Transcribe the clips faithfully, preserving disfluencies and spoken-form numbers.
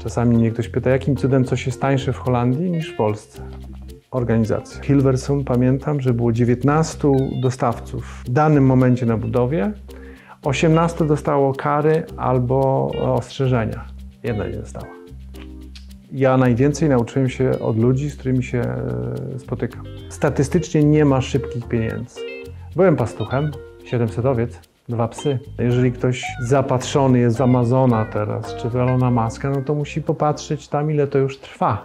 Czasami mnie ktoś pyta, jakim cudem coś jest tańsze w Holandii niż w Polsce. Organizacja. Hilversum, pamiętam, że było dziewiętnastu dostawców w danym momencie na budowie, osiemnastu dostało kary albo ostrzeżenia. Jedna nie dostała. Ja najwięcej nauczyłem się od ludzi, z którymi się spotykam. Statystycznie nie ma szybkich pieniędzy. Byłem pastuchem, siedemsetowiec, dwa psy. Jeżeli ktoś zapatrzony jest z Amazona teraz, czy w Elona Muska, no to musi popatrzeć tam, ile to już trwa.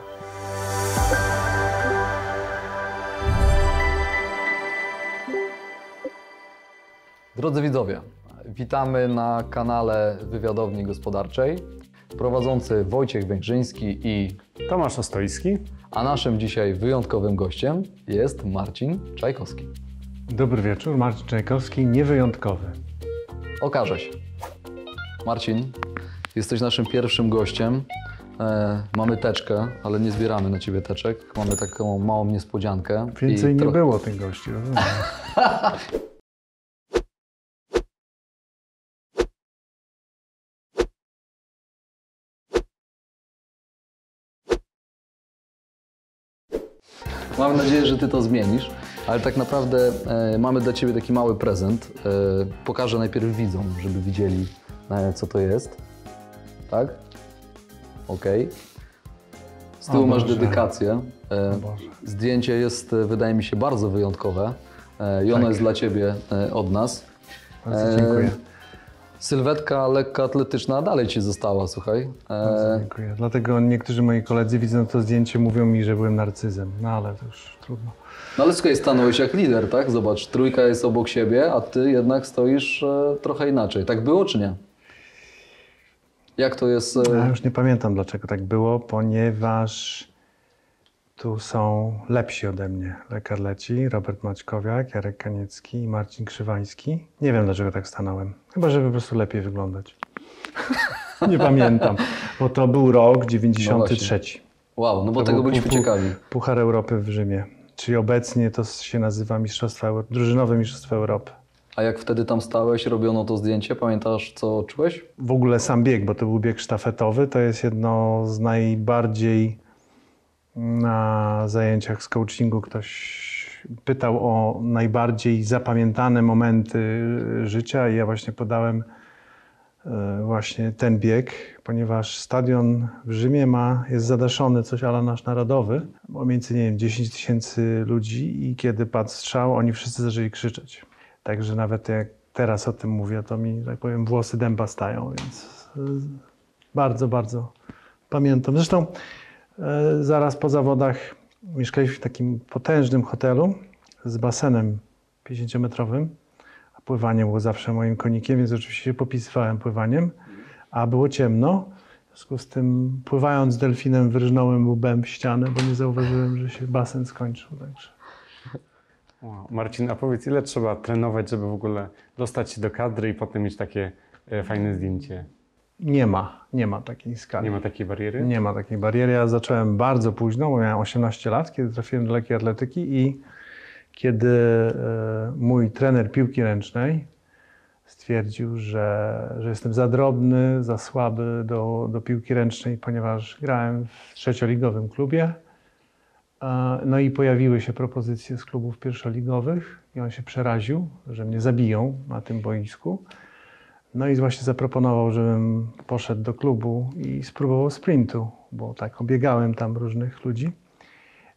Drodzy widzowie, witamy na kanale Wywiadowni Gospodarczej. Prowadzący Wojciech Węgrzyński i Tomasz Ostojski. A naszym dzisiaj wyjątkowym gościem jest Marcin Czajkowski. Dobry wieczór, Marcin Czajkowski, niewyjątkowy. Okaże się. Marcin, jesteś naszym pierwszym gościem. E, mamy teczkę, ale nie zbieramy na ciebie teczek. Mamy taką małą niespodziankę. Więcej i nie trochę... było tych gości, rozumiem. Mam nadzieję, że ty to zmienisz, ale tak naprawdę e, mamy dla ciebie taki mały prezent. E, pokażę najpierw widzom, żeby widzieli, e, co to jest. Tak? Okej. Okay. Z tyłu masz dedykację. E, zdjęcie jest, wydaje mi się, bardzo wyjątkowe e, i ono tak. jest dla ciebie e, od nas. Bardzo dziękuję. E, sylwetka lekkoatletyczna dalej ci została, słuchaj. Bardzo dziękuję. Dlatego niektórzy moi koledzy, widząc to zdjęcie, mówią mi, że byłem narcyzem. No ale to już trudno. No ale słuchaj, stanąłeś jak lider, tak? Zobacz, trójka jest obok siebie, a ty jednak stoisz trochę inaczej. Tak było czy nie? Jak to jest? Ja już nie pamiętam, dlaczego tak było, ponieważ tu są lepsi ode mnie lekarleci, Robert Maćkowiak, Jarek Kaniecki i Marcin Krzywański. Nie wiem, dlaczego tak stanąłem. Chyba, żeby po prostu lepiej wyglądać. Nie pamiętam, bo to był rok dziewięćdziesiąty trzeci. No wow, no bo to tego byliśmy ciekawi. Puchar Europy w Rzymie, czyli obecnie to się nazywa mistrzostwa, drużynowe mistrzostwa Europy. A jak wtedy tam stałeś, robiono to zdjęcie, pamiętasz, co czułeś? W ogóle sam bieg, bo to był bieg sztafetowy, to jest jedno z najbardziej... Na zajęciach z coachingu ktoś pytał o najbardziej zapamiętane momenty życia i ja właśnie podałem właśnie ten bieg, ponieważ stadion w Rzymie ma, jest zadaszony coś ala nasz narodowy, bo między, nie wiem, dziesięć tysięcy ludzi i kiedy padł strzał, oni wszyscy zaczęli krzyczeć. Także nawet jak teraz o tym mówię, to mi, tak powiem, włosy dęba stają, więc bardzo, bardzo pamiętam. Zresztą zaraz po zawodach mieszkaliśmy w takim potężnym hotelu z basenem pięćdziesięciometrowym, a pływanie było zawsze moim konikiem, więc oczywiście się popisywałem pływaniem, a było ciemno. W związku z tym pływając delfinem wyrżnąłem łbem w ścianę, bo nie zauważyłem, że się basen skończył. Także. Wow. Marcin, a powiedz, ile trzeba trenować, żeby w ogóle dostać się do kadry i potem mieć takie fajne zdjęcie? Nie ma, nie ma takiej skali. Nie ma takiej bariery? Nie ma takiej bariery. Ja zacząłem bardzo późno, bo miałem osiemnaście lat, kiedy trafiłem do lekkiej atletyki i kiedy mój trener piłki ręcznej stwierdził, że, że jestem za drobny, za słaby do, do piłki ręcznej, ponieważ grałem w trzecioligowym klubie. No i pojawiły się propozycje z klubów pierwszoligowych i on się przeraził, że mnie zabiją na tym boisku. No i właśnie zaproponował, żebym poszedł do klubu i spróbował sprintu, bo tak obiegałem tam różnych ludzi.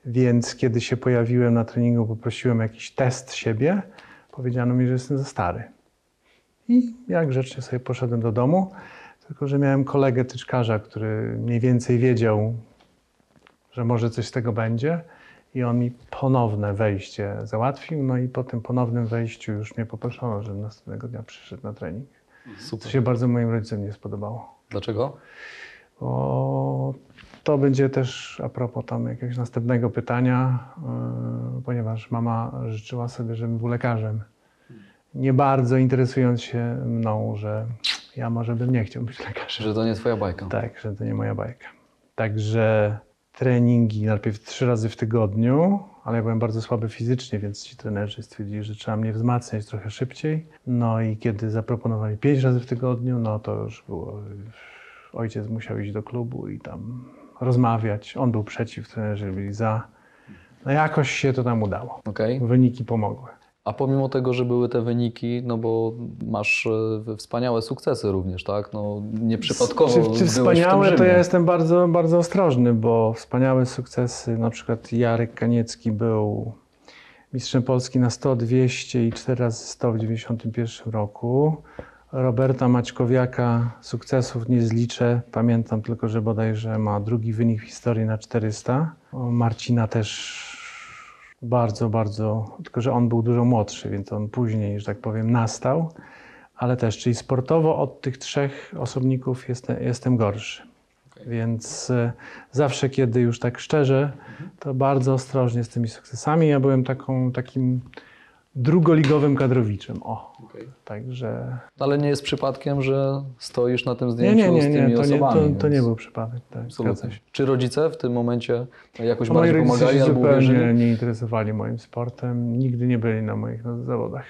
Więc kiedy się pojawiłem na treningu, poprosiłem jakiś test siebie, powiedziano mi, że jestem za stary. I ja grzecznie sobie poszedłem do domu, tylko że miałem kolegę tyczkarza, który mniej więcej wiedział, że może coś z tego będzie. I on mi ponowne wejście załatwił, no i po tym ponownym wejściu już mnie poproszono, żebym następnego dnia przyszedł na trening. Super. Co się bardzo moim rodzicom nie spodobało. Dlaczego? O, to będzie też a propos tam jakiegoś następnego pytania, yy, ponieważ mama życzyła sobie, żebym był lekarzem. Nie bardzo interesując się mną, że ja może bym nie chciał być lekarzem. Że to nie twoja bajka. Tak, że to nie moja bajka. Także treningi najpierw trzy razy w tygodniu, ale ja byłem bardzo słaby fizycznie, więc ci trenerzy stwierdzili, że trzeba mnie wzmacniać trochę szybciej. No i kiedy zaproponowali pięć razy w tygodniu, no to już było ojciec musiał iść do klubu i tam rozmawiać. On był przeciw, trenerzy byli za. No jakoś się to tam udało. Okay. Wyniki pomogły. A pomimo tego, że były te wyniki, no bo masz wspaniałe sukcesy również, tak? No nieprzypadkowo czy, czy byłeś wspaniałe, w tym to ja jestem bardzo, bardzo ostrożny, bo wspaniałe sukcesy, na przykład Jarek Kaniecki był mistrzem Polski na sto, dwieście i cztery razy sto w dziewięćdziesiątym pierwszym roku. Roberta Maćkowiaka sukcesów nie zliczę, pamiętam tylko, że bodajże ma drugi wynik w historii na czterysta. Marcina też bardzo, bardzo, tylko że on był dużo młodszy, więc on później, że tak powiem, nastał, ale też, czyli sportowo od tych trzech osobników jestem, jestem gorszy. Okay. Więc y, zawsze, kiedy już tak szczerze, to bardzo ostrożnie z tymi sukcesami. Ja byłem taką, takim drugoligowym kadrowiczem, o. Okay. Także... Ale nie jest przypadkiem, że stoisz na tym zdjęciu nie, nie, nie, z tymi nie, to osobami. Nie, to, to nie był przypadek, tak. Czy rodzice w tym momencie jakoś bardziej pomagali albo uwierzyli? Zupełnie nie interesowali moim sportem, nigdy nie byli na moich zawodach.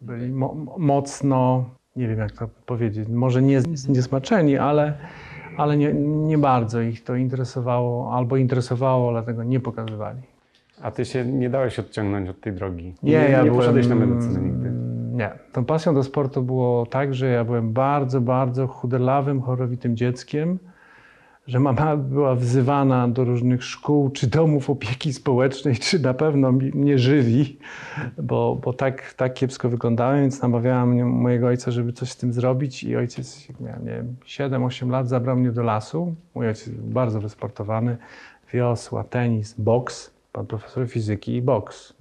Byli mo mocno, nie wiem jak to powiedzieć, może nie niesmaczeni, ale, ale nie, nie bardzo ich to interesowało, albo interesowało, dlatego nie pokazywali. A ty się nie dałeś odciągnąć od tej drogi? Nie, nie, ja nie byłem, poszedłeś na medycynę nigdy? Nie. Tą pasją do sportu było tak, że ja byłem bardzo, bardzo chuderlawym, chorowitym dzieckiem, że mama była wzywana do różnych szkół, czy domów opieki społecznej, czy na pewno mnie żywi, bo, bo tak, tak kiepsko wyglądałem, więc namawiałem mojego ojca, żeby coś z tym zrobić i ojciec, jak miałem, nie wiem, siedem, osiem lat, zabrał mnie do lasu. Mój ojciec był bardzo wysportowany, wiosła, tenis, boks. Pan profesor fizyki i boks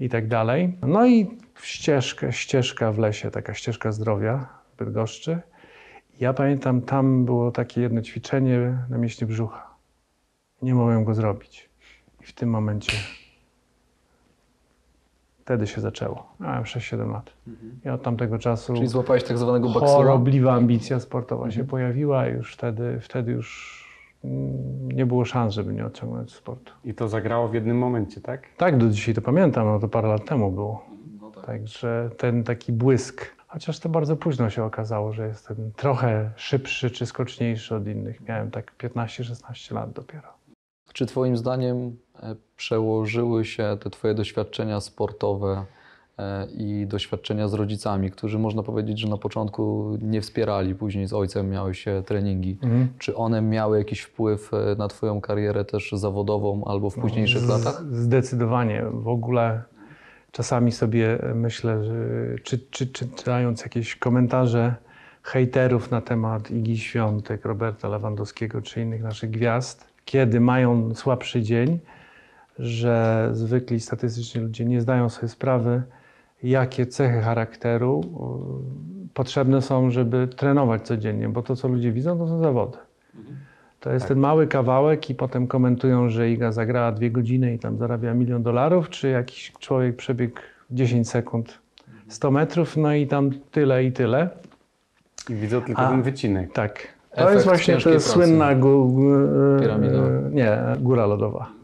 i tak dalej. No i ścieżka, ścieżka w lesie, taka ścieżka zdrowia w Bydgoszczy. Ja pamiętam, tam było takie jedno ćwiczenie na mięśnie brzucha. Nie mogłem go zrobić. I w tym momencie wtedy się zaczęło. Miałem sześć, siedem lat. Mhm. I od tamtego czasu czyli złapałeś tak zwanego baksora? Chorobliwa ambicja sportowa mhm. się pojawiła i już wtedy, wtedy już nie było szans, żeby mnie odciągnąć od sportu. I to zagrało w jednym momencie, tak? Tak, do dzisiaj to pamiętam, no to parę lat temu było. No tak. Także ten taki błysk, chociaż to bardzo późno się okazało, że jestem trochę szybszy czy skoczniejszy od innych. Miałem tak piętnaście, szesnaście lat dopiero. Czy twoim zdaniem przełożyły się te twoje doświadczenia sportowe i doświadczenia z rodzicami, którzy można powiedzieć, że na początku nie wspierali, później z ojcem miały się treningi. Mhm. Czy one miały jakiś wpływ na twoją karierę też zawodową albo w późniejszych no, latach? Zdecydowanie. W ogóle czasami sobie myślę, że czy, czy, czy, czytając jakieś komentarze hejterów na temat Igi Świątek, Roberta Lewandowskiego czy innych naszych gwiazd, kiedy mają słabszy dzień, że zwykli statystyczni ludzie nie zdają sobie sprawy, jakie cechy charakteru potrzebne są, żeby trenować codziennie, bo to, co ludzie widzą, to są zawody. To jest tak. Ten mały kawałek i potem komentują, że Iga zagrała dwie godziny i tam zarabia milion dolarów, czy jakiś człowiek przebiegł dziesięć sekund, sto metrów, no i tam tyle i tyle. I widzą tylko A, ten wycinek. Tak. To efekt jest właśnie to jest słynna gó Piramida. Nie, góra lodowa.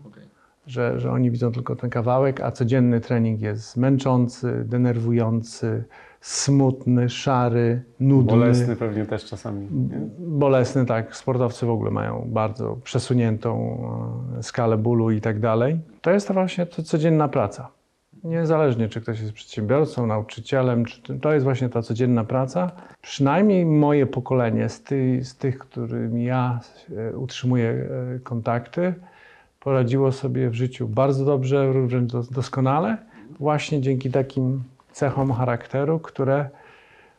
Że, że oni widzą tylko ten kawałek, a codzienny trening jest męczący, denerwujący, smutny, szary, nudny. Bolesny pewnie też czasami. Nie? Bolesny, tak. Sportowcy w ogóle mają bardzo przesuniętą skalę bólu i tak dalej. To jest właśnie to codzienna praca. Niezależnie, czy ktoś jest przedsiębiorcą, nauczycielem, czy to jest właśnie ta codzienna praca. Przynajmniej moje pokolenie, z, ty, z tych, którymi ja utrzymuję kontakty, poradziło sobie w życiu bardzo dobrze, wręcz doskonale, właśnie dzięki takim cechom charakteru, które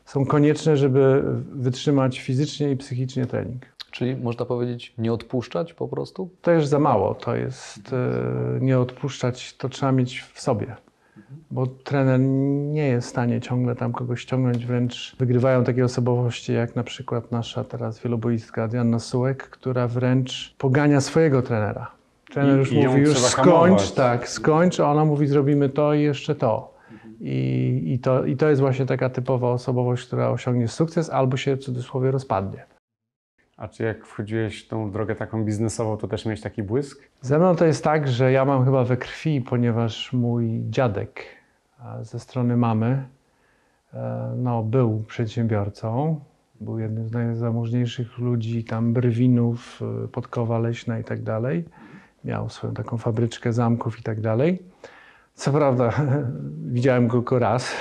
są konieczne, żeby wytrzymać fizycznie i psychicznie trening. Czyli można powiedzieć nie odpuszczać po prostu? To jest za mało, to jest nie odpuszczać, to trzeba mieć w sobie, bo trener nie jest w stanie ciągle tam kogoś ciągnąć, wręcz wygrywają takie osobowości jak na przykład nasza teraz wieloboistka Diana Sułek, która wręcz pogania swojego trenera. Trener już mówi, już skończ, tak, skończ, a ona mówi, zrobimy to i jeszcze to. I, i to. I to jest właśnie taka typowa osobowość, która osiągnie sukces albo się w cudzysłowie rozpadnie. A czy jak wchodziłeś w tą drogę taką biznesową, to też miałeś taki błysk? Ze mną to jest tak, że ja mam chyba we krwi, ponieważ mój dziadek ze strony mamy no, był przedsiębiorcą. był jednym z najzamożniejszych ludzi, tam Brwinów, Podkowa Leśna i tak dalej. Miał swoją taką fabryczkę zamków i tak dalej. Co prawda widziałem go tylko raz,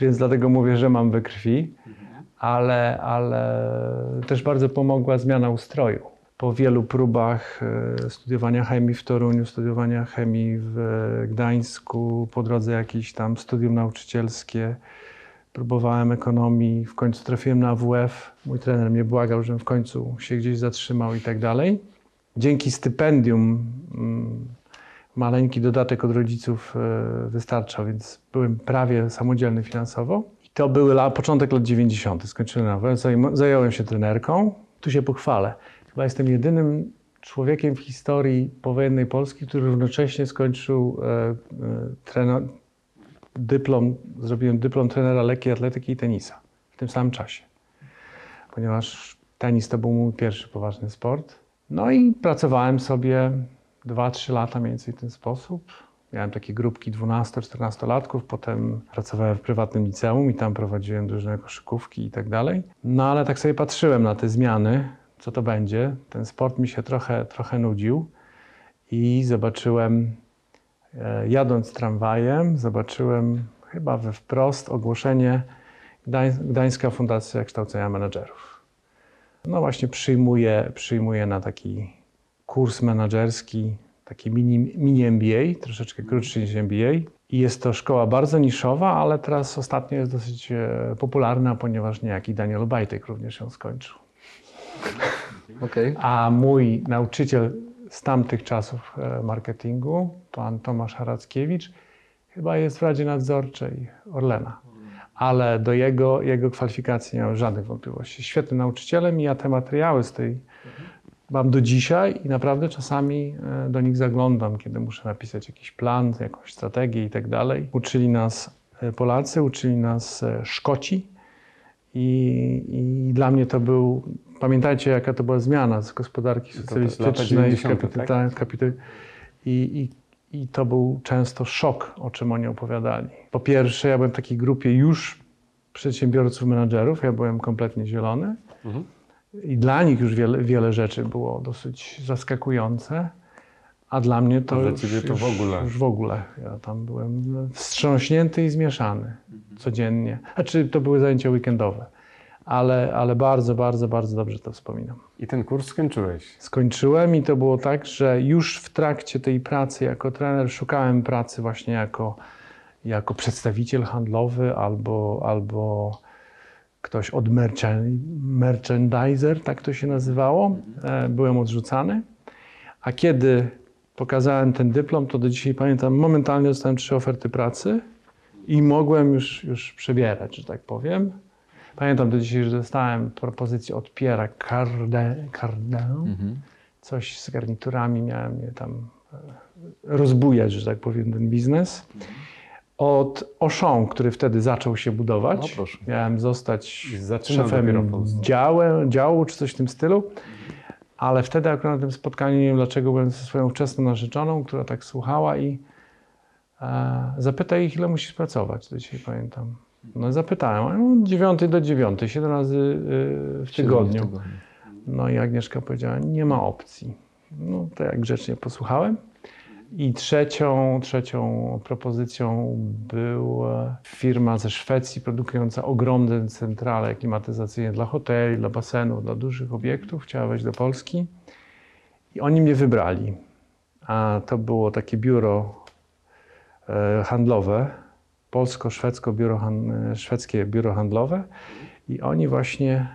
więc dlatego mówię, że mam we krwi, ale, ale też bardzo pomogła zmiana ustroju. Po wielu próbach studiowania chemii w Toruniu, studiowania chemii w Gdańsku, po drodze jakieś tam studium nauczycielskie, próbowałem ekonomii, w końcu trafiłem na A W F. Mój trener mnie błagał, żebym w końcu się gdzieś zatrzymał i tak dalej. Dzięki stypendium maleńki dodatek od rodziców wystarczał, więc byłem prawie samodzielny finansowo. I to był początek lat dziewięćdziesiątych. Skończyłem na A W F, zająłem się trenerką. Tu się pochwalę. Chyba jestem jedynym człowiekiem w historii powojennej Polski, który równocześnie skończył e, e, dyplom, zrobiłem dyplom trenera lekkiej atletyki i tenisa w tym samym czasie. Ponieważ tenis to był mój pierwszy poważny sport. No i pracowałem sobie dwa, trzy lata mniej więcej w ten sposób. Miałem takie grupki dwunasto-czternastolatków, potem pracowałem w prywatnym liceum i tam prowadziłem różne koszykówki i tak dalej. No ale tak sobie patrzyłem na te zmiany, co to będzie. Ten sport mi się trochę, trochę nudził i zobaczyłem, jadąc tramwajem, zobaczyłem chyba we Wprost ogłoszenie Gdańska Fundacja Kształcenia Menedżerów. No właśnie przyjmuję, przyjmuję na taki kurs menedżerski, taki mini, mini M B A, troszeczkę krótszy niż M B A. I jest to szkoła bardzo niszowa, ale teraz ostatnio jest dosyć popularna, ponieważ niejaki Daniel Bajtek również ją skończył. Okay. A mój nauczyciel z tamtych czasów marketingu, pan Tomasz Harackiewicz, chyba jest w Radzie Nadzorczej Orlena. Ale do jego, jego kwalifikacji nie mam żadnych wątpliwości. Świetnym nauczycielem i ja te materiały z tej mam do dzisiaj i naprawdę czasami do nich zaglądam, kiedy muszę napisać jakiś plan, jakąś strategię i tak dalej. Uczyli nas Polacy, uczyli nas Szkoci i, i dla mnie to był... Pamiętajcie, jaka to była zmiana z gospodarki socjalistycznej, kapita, kapita, i, i, i to był często szok, o czym oni opowiadali. Po pierwsze, ja byłem w takiej grupie już przedsiębiorców, menedżerów, ja byłem kompletnie zielony. Mhm. I dla nich już wiele, wiele rzeczy było dosyć zaskakujące, a dla mnie to, dla już, ciebie to w ogóle. już w ogóle. Ja tam byłem wstrząśnięty i zmieszany codziennie. Znaczy to były zajęcia weekendowe, ale, ale bardzo, bardzo, bardzo dobrze to wspominam. I ten kurs skończyłeś? Skończyłem i to było tak, że już w trakcie tej pracy jako trener szukałem pracy właśnie jako, jako przedstawiciel handlowy albo... albo ktoś od merchandiser, tak to się nazywało, byłem odrzucany. A kiedy pokazałem ten dyplom, to do dzisiaj pamiętam, momentalnie dostałem trzy oferty pracy i mogłem już, już przebierać, że tak powiem. Pamiętam do dzisiaj, że dostałem propozycję od Piera Cardin, mhm. coś z garniturami, miałem je tam rozbujać, że tak powiem, ten biznes. Od Auchan, który wtedy zaczął się budować. No, miałem zostać szefem działu, działu czy coś w tym stylu. Ale wtedy akurat na tym spotkaniu, nie wiem dlaczego, byłem ze swoją wczesną narzeczoną, która tak słuchała i e, zapytaj ich, ile musisz pracować. To dzisiaj pamiętam. No zapytałem, od dziewiątej do dziewiątej, siedem razy y, w tygodniu. No i Agnieszka powiedziała, nie ma opcji. No to jak grzecznie posłuchałem. I trzecią, trzecią propozycją była firma ze Szwecji produkująca ogromne centrale klimatyzacyjne dla hoteli, dla basenów, dla dużych obiektów. Chciała wejść do Polski i oni mnie wybrali. A to było takie biuro handlowe, polsko-szwedzkie biuro, szwedzkie biuro handlowe i oni właśnie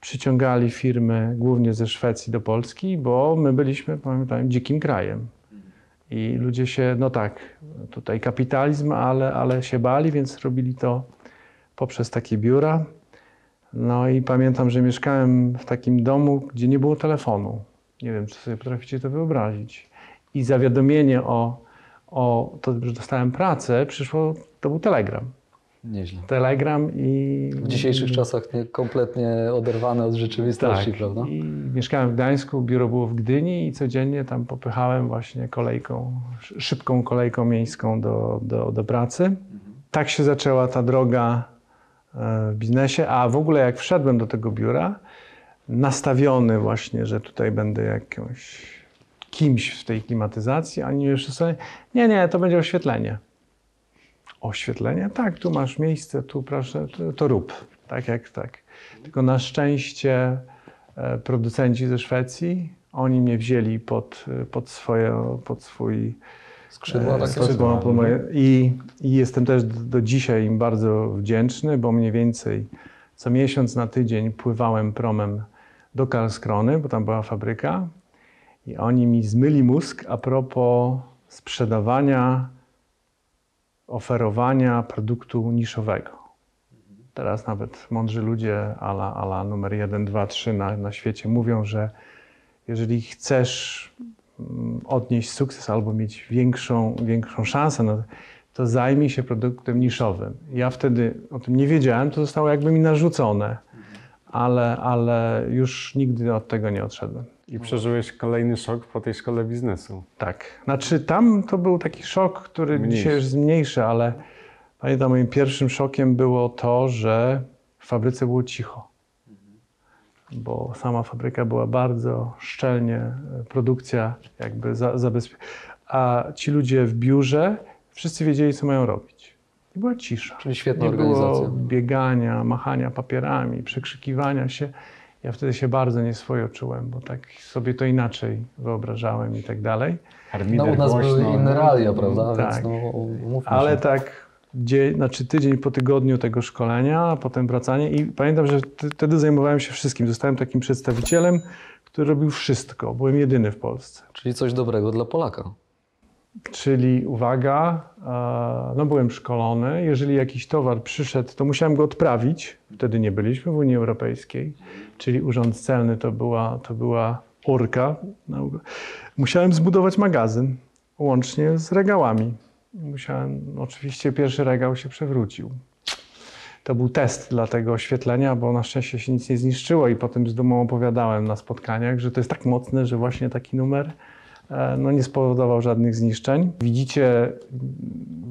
przyciągali firmy głównie ze Szwecji do Polski, bo my byliśmy, pamiętam, dzikim krajem. I ludzie się, no tak, tutaj kapitalizm, ale, ale się bali, więc robili to poprzez takie biura. No i pamiętam, że mieszkałem w takim domu, gdzie nie było telefonu. Nie wiem, czy sobie potraficie to wyobrazić. I zawiadomienie o, o to, że dostałem pracę, przyszło, to był telegram. Nieźle. Telegram i... W dzisiejszych czasach kompletnie oderwane od rzeczywistości, tak, prawda? I mieszkałem w Gdańsku, biuro było w Gdyni i codziennie tam popychałem właśnie kolejką, szybką kolejką miejską do, do, do pracy. Mhm. Tak się zaczęła ta droga w biznesie, a w ogóle jak wszedłem do tego biura, nastawiony właśnie, że tutaj będę jakąś, kimś w tej klimatyzacji, a nie jeszcze sobie, nie, nie, to będzie oświetlenie. Oświetlenie? Tak, tu masz miejsce, tu proszę, to, to rób. Tak, jak tak. Tylko na szczęście producenci ze Szwecji, oni mnie wzięli pod, pod, swoje, pod swój skrzydła, tak skrzydła tak moje, i, i jestem też do, do dzisiaj im bardzo wdzięczny, bo mniej więcej co miesiąc na tydzień pływałem promem do Karlskrony, bo tam była fabryka i oni mi zmyli mózg a propos sprzedawania, oferowania produktu niszowego. Teraz nawet mądrzy ludzie ala, ala numer jeden, dwa, trzy na, na świecie mówią, że jeżeli chcesz odnieść sukces albo mieć większą, większą szansę, no, to zajmij się produktem niszowym. Ja wtedy o tym nie wiedziałem, to zostało jakby mi narzucone, ale, ale już nigdy od tego nie odszedłem. I przeżyłeś kolejny szok po tej szkole biznesu. Tak. Znaczy tam to był taki szok, który mniejszy. Dzisiaj już zmniejszy, ale pamiętam, moim pierwszym szokiem było to, że w fabryce było cicho. Bo sama fabryka była bardzo szczelnie, produkcja jakby za, zabezpieczona. A ci ludzie w biurze wszyscy wiedzieli, co mają robić. I była cisza. Czyli świetna nie organizacja. Było biegania, machania papierami, przekrzykiwania się. Ja wtedy się bardzo nieswojo czułem, bo tak sobie to inaczej wyobrażałem i tak dalej. No u nas głośno. Były inne realia, prawda? Tak. Więc no, ale tak, gdzie, znaczy tydzień po tygodniu tego szkolenia, a potem wracanie i pamiętam, że wtedy zajmowałem się wszystkim. Zostałem takim przedstawicielem, który robił wszystko. Byłem jedyny w Polsce. Czyli coś dobrego dla Polaka. Czyli uwaga, no byłem szkolony, jeżeli jakiś towar przyszedł, to musiałem go odprawić, wtedy nie byliśmy w Unii Europejskiej, czyli Urząd Celny to była, to była urka. Musiałem zbudować magazyn, łącznie z regałami. Musiałem, oczywiście pierwszy regał się przewrócił. To był test dla tego oświetlenia, bo na szczęście się nic nie zniszczyło i potem z dumą opowiadałem na spotkaniach, że to jest tak mocne, że właśnie taki numer no nie spowodował żadnych zniszczeń. Widzicie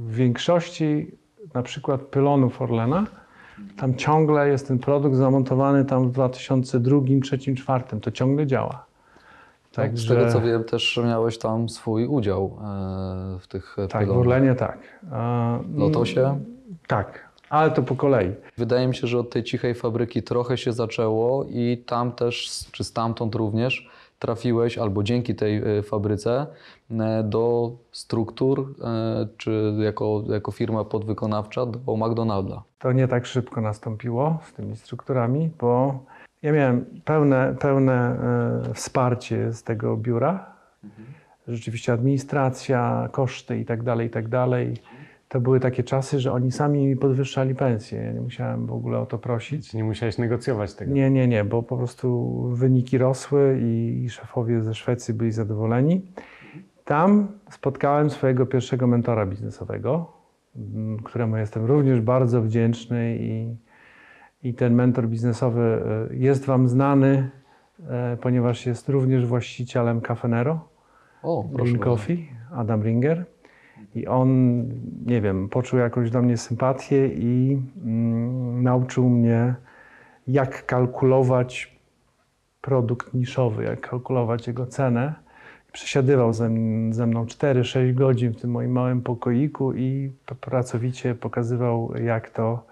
w większości na przykład pylonów Orlena, tam ciągle jest ten produkt zamontowany tam w dwa tysiące drugim, dwa tysiące trzecim, dwa tysiące czwartym. To ciągle działa. Tak, z tego co wiem, też miałeś tam swój udział w tych pylonach. Tak, w Orlenie tak. W Lotosie? Tak, ale to po kolei. Wydaje mi się, że od tej cichej fabryki trochę się zaczęło i tam też, czy stamtąd również, trafiłeś albo dzięki tej fabryce do struktur, czy jako, jako firma podwykonawcza do McDonalda. To nie tak szybko nastąpiło z tymi strukturami, bo ja miałem pełne, pełne wsparcie z tego biura. Rzeczywiście administracja, koszty i tak dalej, i tak dalej. To były takie czasy, że oni sami mi podwyższali pensję. Ja nie musiałem w ogóle o to prosić. Nie musiałeś negocjować tego? Nie, nie, nie, bo po prostu wyniki rosły i szefowie ze Szwecji byli zadowoleni. Tam spotkałem swojego pierwszego mentora biznesowego, któremu jestem również bardzo wdzięczny i, i ten mentor biznesowy jest wam znany, ponieważ jest również właścicielem Cafenero, o, Green Coffee, Adam Ringer. I on, nie wiem, poczuł jakąś do mnie sympatię i mm, nauczył mnie, jak kalkulować produkt niszowy, jak kalkulować jego cenę. Przesiadywał ze, ze mną cztery, sześć godzin w tym moim małym pokoiku i pracowicie pokazywał, jak to,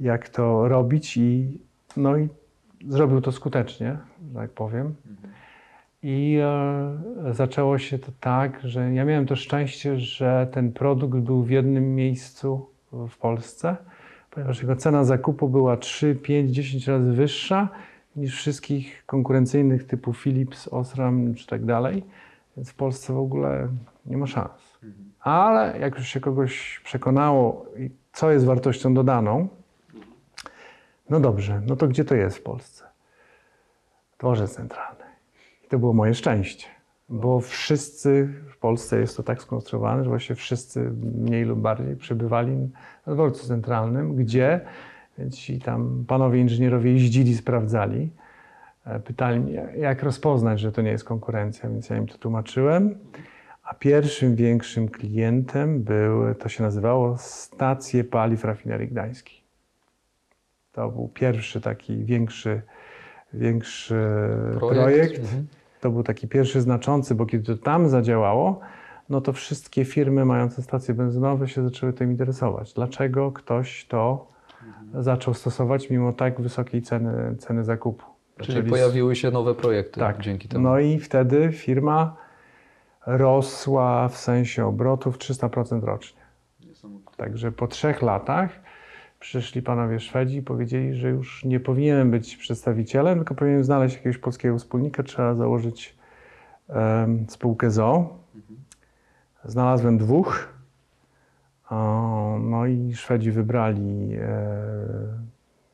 jak to robić. I, no i zrobił to skutecznie, że tak powiem. I e, zaczęło się to tak, że ja miałem to szczęście, że ten produkt był w jednym miejscu w Polsce, ponieważ jego cena zakupu była trzy, pięć, dziesięć razy wyższa niż wszystkich konkurencyjnych typu Philips, Osram czy tak dalej. Więc w Polsce w ogóle nie ma szans. Ale jak już się kogoś przekonało, co jest wartością dodaną, no dobrze, no to gdzie to jest w Polsce? Dworzec Centralny. To było moje szczęście, bo wszyscy w Polsce jest to tak skonstruowane, że właśnie wszyscy mniej lub bardziej przebywali na dworcu centralnym, gdzie ci tam panowie inżynierowie jeździli, sprawdzali, pytali mnie, jak rozpoznać, że to nie jest konkurencja, więc ja im to tłumaczyłem. A pierwszym większym klientem były, to się nazywało stacje paliw rafinerii Gdańskiej. To był pierwszy taki większy, większy projekt. projekt. Mhm. To był taki pierwszy znaczący, bo kiedy to tam zadziałało, no to wszystkie firmy mające stacje benzynowe się zaczęły tym interesować. Dlaczego ktoś to mhm. zaczął stosować mimo tak wysokiej ceny, ceny zakupu? Czyli Zaczęli... pojawiły się nowe projekty tak. dzięki temu. No i wtedy firma rosła w sensie obrotów trzysta procent rocznie. Także po trzech latach przyszli panowie Szwedzi i powiedzieli, że już nie powinienem być przedstawicielem, tylko powinienem znaleźć jakiegoś polskiego wspólnika, trzeba założyć um, spółkę z o o. Znalazłem dwóch, o, no i Szwedzi wybrali e,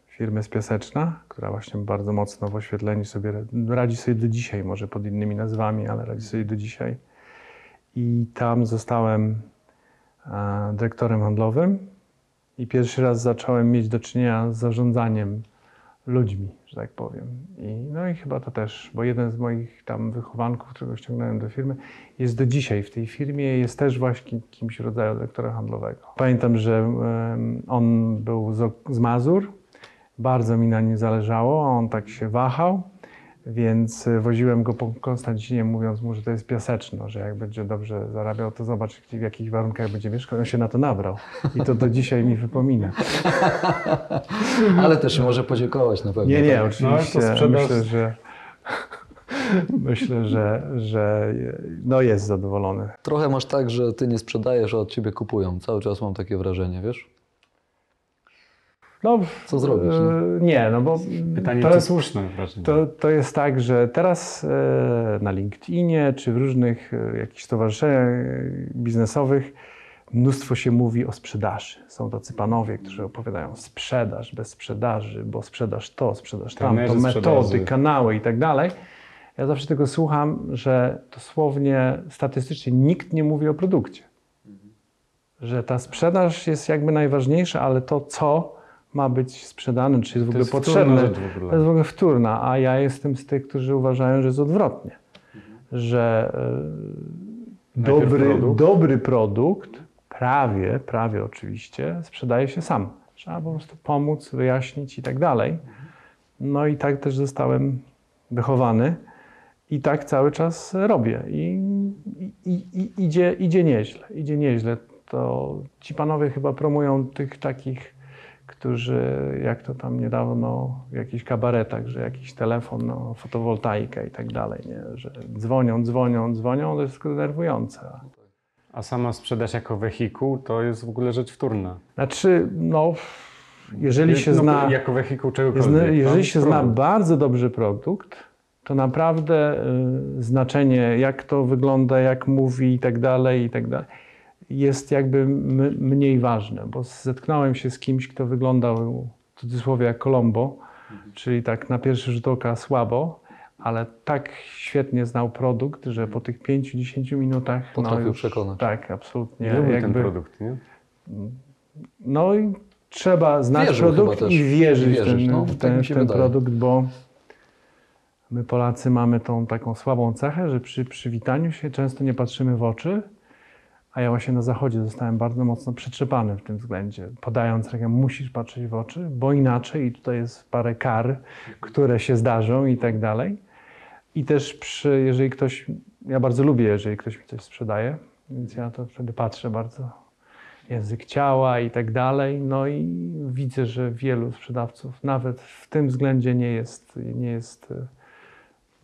firmę z Piaseczna, która właśnie bardzo mocno w oświetleniu sobie radzi sobie do dzisiaj, może pod innymi nazwami, ale radzi sobie do dzisiaj. I tam zostałem e, dyrektorem handlowym i pierwszy raz zacząłem mieć do czynienia z zarządzaniem ludźmi, że tak powiem. I, no i chyba to też, bo jeden z moich tam wychowanków, którego ściągnąłem do firmy, jest do dzisiaj w tej firmie, jest też właśnie kimś rodzaju dyrektora handlowego. Pamiętam, że um, on był z, z Mazur, bardzo mi na nim zależało, a on tak się wahał, więc woziłem go po Konstancinie, mówiąc mu, że to jest Piaseczno, że jak będzie dobrze zarabiał, to zobacz, w jakich warunkach będzie mieszkał. On się na to nabrał i to do dzisiaj mi wypomina. Ale też może podziękować na pewno. Nie, nie, tak? Oczywiście. No, to myślę, że, myślę że, że no jest zadowolony. Trochę masz tak, że ty nie sprzedajesz, a od ciebie kupują. Cały czas mam takie wrażenie, wiesz? No, co zrobisz? No? Nie, no bo pytanie to jest słuszne. To, to jest tak, że teraz na LinkedInie czy w różnych jakichś stowarzyszeniach biznesowych mnóstwo się mówi o sprzedaży. Są tacy panowie, którzy opowiadają sprzedaż bez sprzedaży, bo sprzedaż to, sprzedaż tamto, metody, kanały i tak dalej. Ja zawsze tego słucham, że dosłownie statystycznie nikt nie mówi o produkcie. Że ta sprzedaż jest jakby najważniejsza, ale to co ma być sprzedany, czy jest w ogóle jest potrzebny. Rzecz w ogóle. To jest w ogóle wtórna, a ja jestem z tych, którzy uważają, że jest odwrotnie. Mhm. Że e, dobry, produkt. dobry produkt, prawie, prawie oczywiście, sprzedaje się sam. Trzeba po prostu pomóc, wyjaśnić i tak dalej. No i tak też zostałem wychowany i tak cały czas robię. I, i, i idzie, idzie nieźle, idzie nieźle. To ci panowie chyba promują tych takich, którzy, jak to tam niedawno w jakichś kabaretach, że jakiś telefon, no, fotowoltaika i tak dalej, nie? Że dzwonią, dzwonią, dzwonią, to jest denerwujące. A sama sprzedaż jako wehikuł to jest w ogóle rzecz wtórna. Znaczy, no, jeżeli się no, zna... Jako wehikuł czegokolwiek. Jeżeli się produkt. zna bardzo dobrze produkt, to naprawdę y, znaczenie, jak to wygląda, jak mówi i tak dalej, i tak dalej, jest jakby mniej ważne, bo zetknąłem się z kimś, kto wyglądał w cudzysłowie jak Colombo, czyli tak na pierwszy rzut oka słabo, ale tak świetnie znał produkt, że po tych pięciu do dziesięciu minutach... Potrafił no już, przekonać. Tak, absolutnie. Nie jakby, ten produkt, nie? No i trzeba znać Wierzył produkt i wierzyć Wierzysz, ten, no, w ten, tak w ten produkt, bo my Polacy mamy tą taką słabą cechę, że przy przywitaniu się często nie patrzymy w oczy. A ja właśnie na Zachodzie zostałem bardzo mocno przetrzepany w tym względzie, podając rękę, musisz patrzeć w oczy, bo inaczej, i tutaj jest parę kar, które się zdarzą i tak dalej. I też przy, jeżeli ktoś, ja bardzo lubię, jeżeli ktoś mi coś sprzedaje, więc ja to wtedy patrzę bardzo, język ciała i tak dalej. No i widzę, że wielu sprzedawców nawet w tym względzie nie jest, nie jest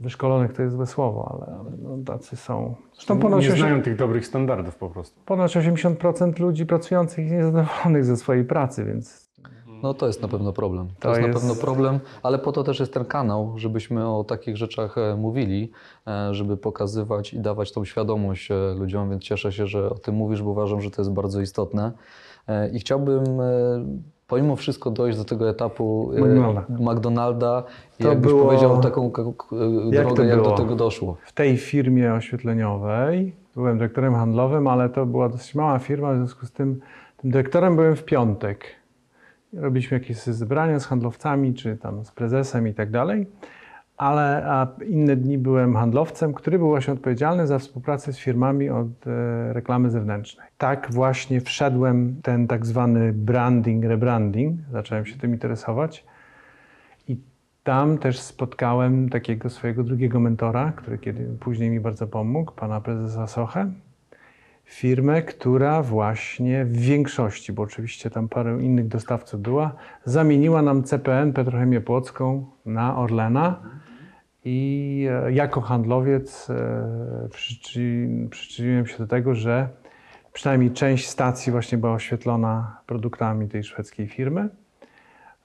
wyszkolonych to jest złe słowo, ale, ale no, tacy są. Zresztą ponoć nie znają tych dobrych standardów po prostu. Ponoć osiemdziesiąt procent ludzi pracujących jest niezadowolonych ze swojej pracy, więc... No to jest na pewno problem. To, to jest, jest na pewno problem, ale po to też jest ten kanał, żebyśmy o takich rzeczach mówili, żeby pokazywać i dawać tą świadomość ludziom, więc cieszę się, że o tym mówisz, bo uważam, że to jest bardzo istotne. I chciałbym pomimo wszystko dojść do tego etapu McDonalda, McDonalda i to jakbyś było... powiedział taką jak drogę, jak do tego doszło. W tej firmie oświetleniowej byłem dyrektorem handlowym, ale to była dosyć mała firma, w związku z tym tym dyrektorem byłem w piątek. Robiliśmy jakieś zebrania z handlowcami, czy tam z prezesem i tak dalej. ale a inne dni byłem handlowcem, który był właśnie odpowiedzialny za współpracę z firmami od e, reklamy zewnętrznej. Tak właśnie wszedłem w ten tak zwany branding, rebranding, zacząłem się tym interesować. Tam też spotkałem takiego swojego drugiego mentora, który kiedy, później mi bardzo pomógł, pana prezesa Sochę. Firmę, która właśnie w większości, bo oczywiście tam parę innych dostawców była, zamieniła nam C P N, Petrochemię Płocką, na Orlena. I jako handlowiec przyczyniłem się do tego, że przynajmniej część stacji właśnie była oświetlona produktami tej szwedzkiej firmy.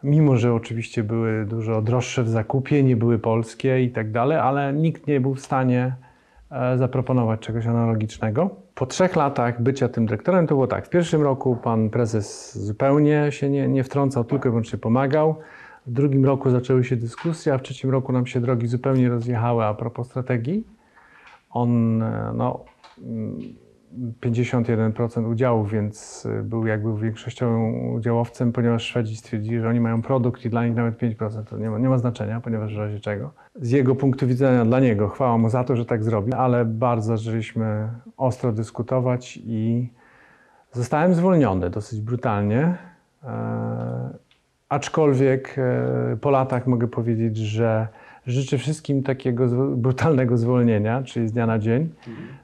Mimo że oczywiście były dużo droższe w zakupie, nie były polskie i tak dalej, ale nikt nie był w stanie zaproponować czegoś analogicznego. Po trzech latach bycia tym dyrektorem to było tak. W pierwszym roku pan prezes zupełnie się nie, nie wtrącał, tylko i wyłącznie pomagał. W drugim roku zaczęły się dyskusje, a w trzecim roku nam się drogi zupełnie rozjechały a propos strategii. On, no, pięćdziesiąt jeden procent udziałów, więc był jakby większościowym udziałowcem, ponieważ Szwedzi stwierdzili, że oni mają produkt i dla nich nawet pięć procent to nie ma, nie ma znaczenia, ponieważ w razie czego. Z jego punktu widzenia, dla niego, chwała mu za to, że tak zrobił, ale bardzo zaczęliśmy ostro dyskutować i zostałem zwolniony dosyć brutalnie. E, aczkolwiek e, po latach mogę powiedzieć, że życzę wszystkim takiego brutalnego zwolnienia, czyli z dnia na dzień,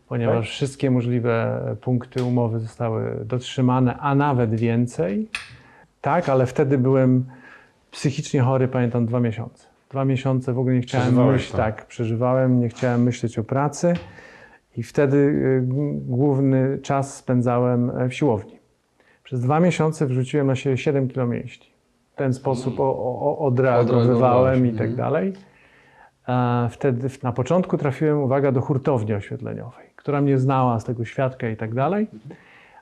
ponieważ tak? Wszystkie możliwe punkty umowy zostały dotrzymane, a nawet więcej. Tak, ale wtedy byłem psychicznie chory, pamiętam, dwa miesiące. Dwa miesiące w ogóle nie chciałem myśleć, tak, przeżywałem, nie chciałem myśleć o pracy i wtedy główny czas spędzałem w siłowni. Przez dwa miesiące wrzuciłem na siebie siedem kilo mięśni. W ten sposób o, o, odreagowywałem i tak dalej. Wtedy na początku trafiłem, uwaga, do hurtowni oświetleniowej, która mnie znała z tego świadka i tak dalej,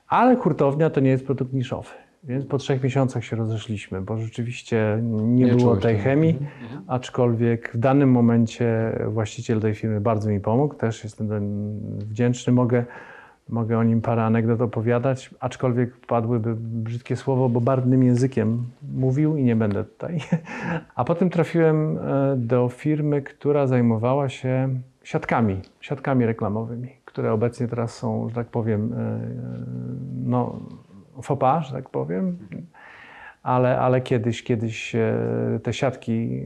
ale hurtownia to nie jest produkt niszowy, więc po trzech miesiącach się rozeszliśmy, bo rzeczywiście nie, nie było tej chemii, aczkolwiek w danym momencie właściciel tej firmy bardzo mi pomógł, też jestem wdzięczny, mogę, mogę o nim parę anegdot opowiadać, aczkolwiek padłyby brzydkie słowo, bo barwnym językiem mówił i nie będę tutaj. A potem trafiłem do firmy, która zajmowała się siatkami, siatkami reklamowymi, które obecnie teraz są, że tak powiem, no, faux pas, że tak powiem, ale, ale kiedyś, kiedyś te siatki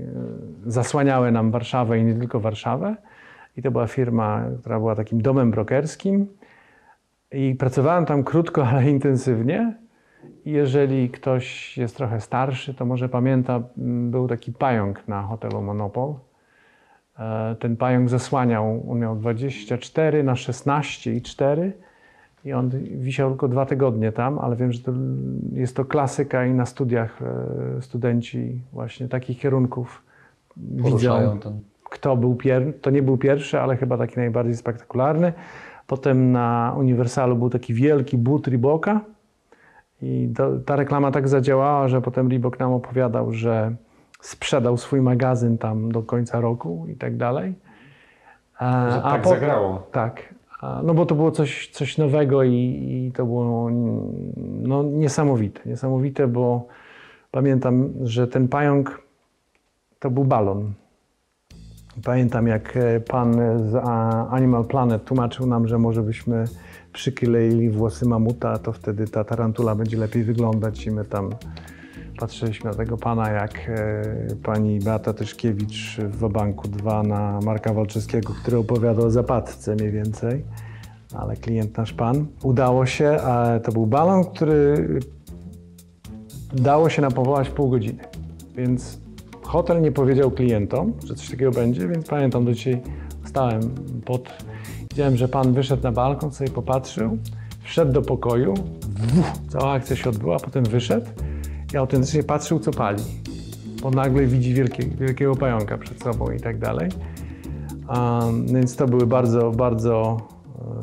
zasłaniały nam Warszawę i nie tylko Warszawę i to była firma, która była takim domem brokerskim. I pracowałem tam krótko, ale intensywnie. I jeżeli ktoś jest trochę starszy, to może pamięta, był taki pająk na hotelu Monopol. Ten pająk zasłaniał, on miał dwadzieścia cztery na szesnaście i cztery i on wisiał tylko dwa tygodnie tam, ale wiem, że to jest to klasyka i na studiach studenci właśnie takich kierunków widzą, kto był pierwszy, to nie był pierwszy, ale chyba taki najbardziej spektakularny. Potem na Uniwersalu był taki wielki but Riboka i to, ta reklama tak zadziałała, że potem Ribok nam opowiadał, że sprzedał swój magazyn tam do końca roku i tak dalej. A, że tak a po, zagrało. Tak, a, no bo to było coś, coś nowego i, i to było no, niesamowite. Niesamowite, bo pamiętam, że ten pająk to był balon. Pamiętam, jak pan z Animal Planet tłumaczył nam, że może byśmy przykleili włosy mamuta, to wtedy ta tarantula będzie lepiej wyglądać i my tam patrzyliśmy na tego pana, jak pani Beata Tyszkiewicz w Wabanku dwa na Marka Walczewskiego, który opowiadał o zapadce mniej więcej, ale klient nasz pan. Udało się, a to był balon, który dało się napompować w pół godziny, więc hotel nie powiedział klientom, że coś takiego będzie, więc pamiętam do dzisiaj stałem pod... Widziałem, że pan wyszedł na balkon, sobie popatrzył, wszedł do pokoju, cała akcja się odbyła, potem wyszedł i autentycznie patrzył, co pali, bo nagle widzi wielkie, wielkiego pająka przed sobą i tak dalej. Um, więc to były bardzo, bardzo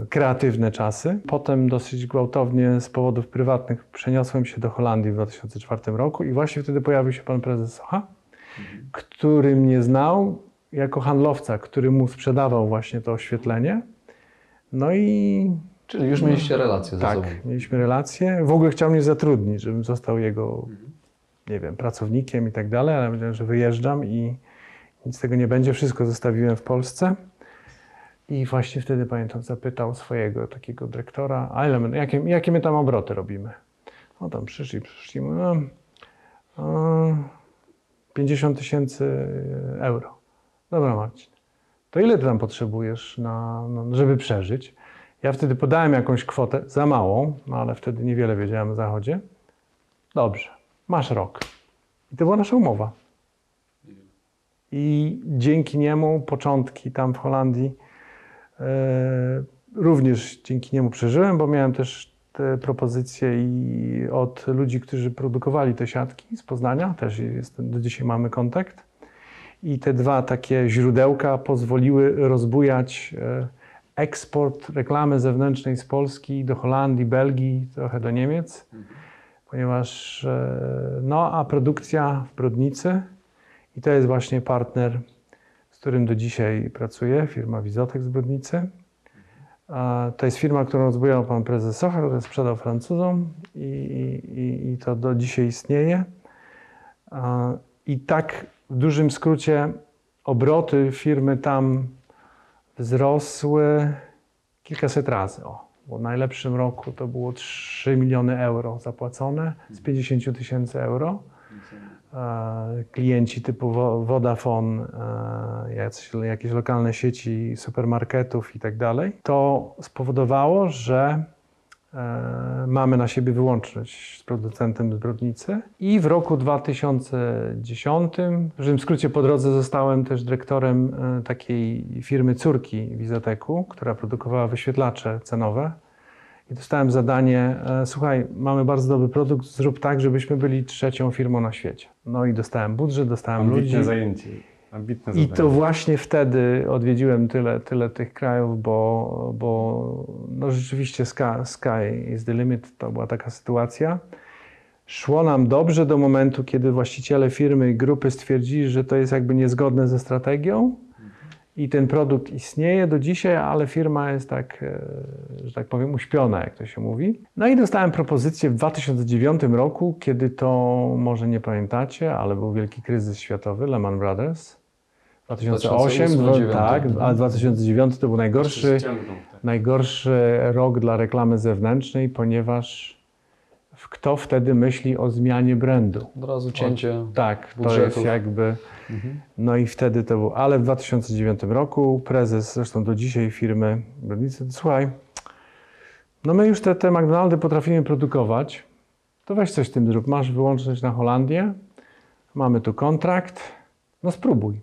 kreatywne czasy. Potem dosyć gwałtownie z powodów prywatnych przeniosłem się do Holandii w dwa tysiące czwartym roku i właśnie wtedy pojawił się pan prezes Socha, który mnie znał jako handlowca, który mu sprzedawał właśnie to oświetlenie. No i... Czyli już mieliście relacje ze sobą. Tak, mieliśmy relacje. W ogóle chciał mnie zatrudnić, żebym został jego, nie wiem, pracownikiem i tak dalej, ale powiedziałem, że wyjeżdżam i nic z tego nie będzie, wszystko zostawiłem w Polsce. I właśnie wtedy, pamiętam, zapytał swojego takiego dyrektora, a ile my, jakie, jakie my tam obroty robimy? No tam przyszli, przyszli, no, no pięćdziesiąt tysięcy euro. Dobra, Marcin, to ile ty tam potrzebujesz, na, no, żeby przeżyć? Ja wtedy podałem jakąś kwotę, za małą, no ale wtedy niewiele wiedziałem o Zachodzie. Dobrze, masz rok. I to była nasza umowa. I dzięki niemu początki tam w Holandii e, również dzięki niemu przeżyłem, bo miałem też te propozycje i od ludzi, którzy produkowali te siatki z Poznania, też jest, do dzisiaj mamy kontakt. I te dwa takie źródełka pozwoliły rozbujać e, eksport reklamy zewnętrznej z Polski do Holandii, Belgii, trochę do Niemiec, ponieważ e, no a produkcja w Brodnicy. I to jest właśnie partner, z którym do dzisiaj pracuję, firma Wizotek z Brodnicy. To jest firma, którą rozbujał pan prezes Socha, który sprzedał Francuzom i, i, i to do dzisiaj istnieje. I tak w dużym skrócie obroty firmy tam wzrosły kilkaset razy. O, bo w najlepszym roku to było trzy miliony euro zapłacone z pięćdziesiąt tysięcy euro. Klienci typu Vodafone, jakieś lokalne sieci supermarketów i tak dalej, to spowodowało, że mamy na siebie wyłączność z producentem z Brodnicy. I w roku dwa tysiące dziesiątym, w dużym skrócie po drodze zostałem też dyrektorem takiej firmy córki Wizoteku, która produkowała wyświetlacze cenowe. I dostałem zadanie, słuchaj, mamy bardzo dobry produkt, zrób tak, żebyśmy byli trzecią firmą na świecie. No i dostałem budżet, dostałem ambitne ludzi. Zajęcie. Ambitne zajęcie. I to właśnie wtedy odwiedziłem tyle, tyle tych krajów, bo, bo no rzeczywiście sky, sky is the limit, to była taka sytuacja. Szło nam dobrze do momentu, kiedy właściciele firmy i grupy stwierdzili, że to jest jakby niezgodne ze strategią. I ten produkt istnieje do dzisiaj, ale firma jest tak, że tak powiem, uśpiona, jak to się mówi. No i dostałem propozycję w dwa tysiące dziewiątym roku, kiedy to może nie pamiętacie, ale był wielki kryzys światowy, Lehman Brothers. dwa tysiące osiem, dwa tysiące dziewięć, tak, a dwa tysiące dziewiąty to był najgorszy, najgorszy rok dla reklamy zewnętrznej, ponieważ kto wtedy myśli o zmianie brandu? Od razu cięcie o, tak, budżetów. To jest jakby... Mhm. No i wtedy to było... Ale w dwa tysiące dziewiątym roku prezes, zresztą do dzisiaj firmy Brodnicy, słuchaj, no my już te, te McDonaldy potrafimy produkować, to weź coś z tym zrób. Masz wyłączność na Holandię, mamy tu kontrakt, no spróbuj.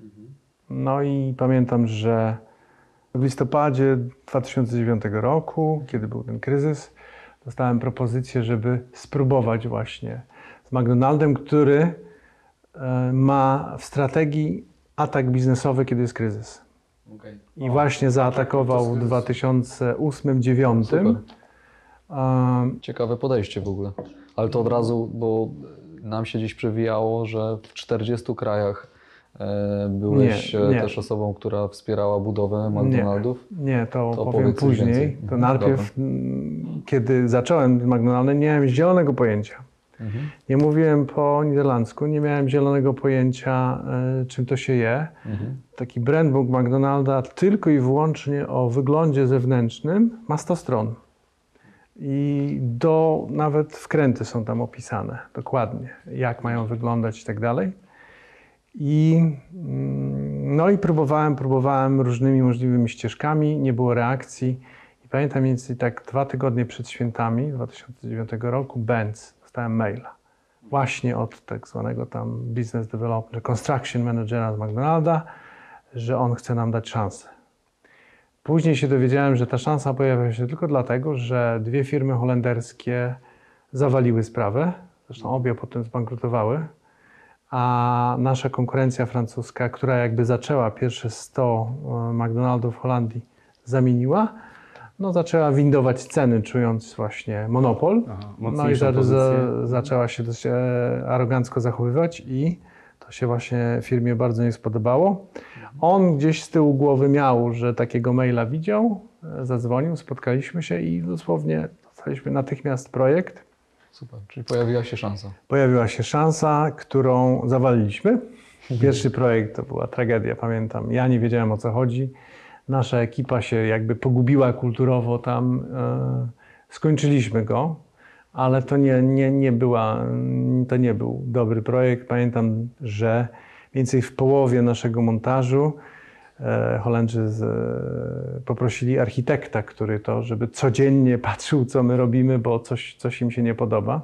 Mhm. No i pamiętam, że w listopadzie dwa tysiące dziewiątego roku, kiedy był ten kryzys, dostałem propozycję, żeby spróbować właśnie z McDonaldem, który ma w strategii atak biznesowy, kiedy jest kryzys. Okay. I o, właśnie zaatakował w dwa tysiące ósmym dwa tysiące dziewiątym. Um, Ciekawe podejście w ogóle. Ale to od razu, bo nam się dziś przewijało, że w czterdziestu krajach byłeś nie, nie. też osobą, która wspierała budowę McDonaldów? Nie, nie to, to powiem później. Więcej. To najpierw, Dobra. kiedy zacząłem z McDonaldem, nie miałem zielonego pojęcia. Mhm. Nie mówiłem po niderlandzku, nie miałem zielonego pojęcia, y, czym to się je. Mhm. Taki brandbook McDonalda tylko i wyłącznie o wyglądzie zewnętrznym ma sto stron. I do, nawet wkręty są tam opisane dokładnie, jak mają wyglądać i tak dalej. I, no i próbowałem, próbowałem różnymi możliwymi ścieżkami, nie było reakcji. I pamiętam mniej więcej tak dwa tygodnie przed świętami dwa tysiące dziewiątego roku Benz, dostałem maila. Właśnie od tak zwanego tam business developer, construction managera z McDonalda, że on chce nam dać szansę. Później się dowiedziałem, że ta szansa pojawia się tylko dlatego, że dwie firmy holenderskie zawaliły sprawę. Zresztą obie potem zbankrutowały. A nasza konkurencja francuska, która jakby zaczęła pierwsze sto McDonaldów w Holandii, zamieniła, no zaczęła windować ceny, czując właśnie monopol. Aha, no i za, za, zaczęła się dość arogancko zachowywać i to się właśnie firmie bardzo nie spodobało. On gdzieś z tyłu głowy miał, że takiego maila widział, zadzwonił, spotkaliśmy się i dosłownie dostaliśmy natychmiast projekt. Super, czyli pojawiła się szansa. Pojawiła się szansa, którą zawaliliśmy. Pierwszy projekt to była tragedia, pamiętam. Ja nie wiedziałem, o co chodzi. Nasza ekipa się jakby pogubiła kulturowo tam. Skończyliśmy go, ale to nie, nie, nie była, to nie był dobry projekt. Pamiętam, że mniej więcej w połowie naszego montażu Holendrzy z, poprosili architekta, który to, żeby codziennie patrzył, co my robimy, bo coś, coś im się nie podoba.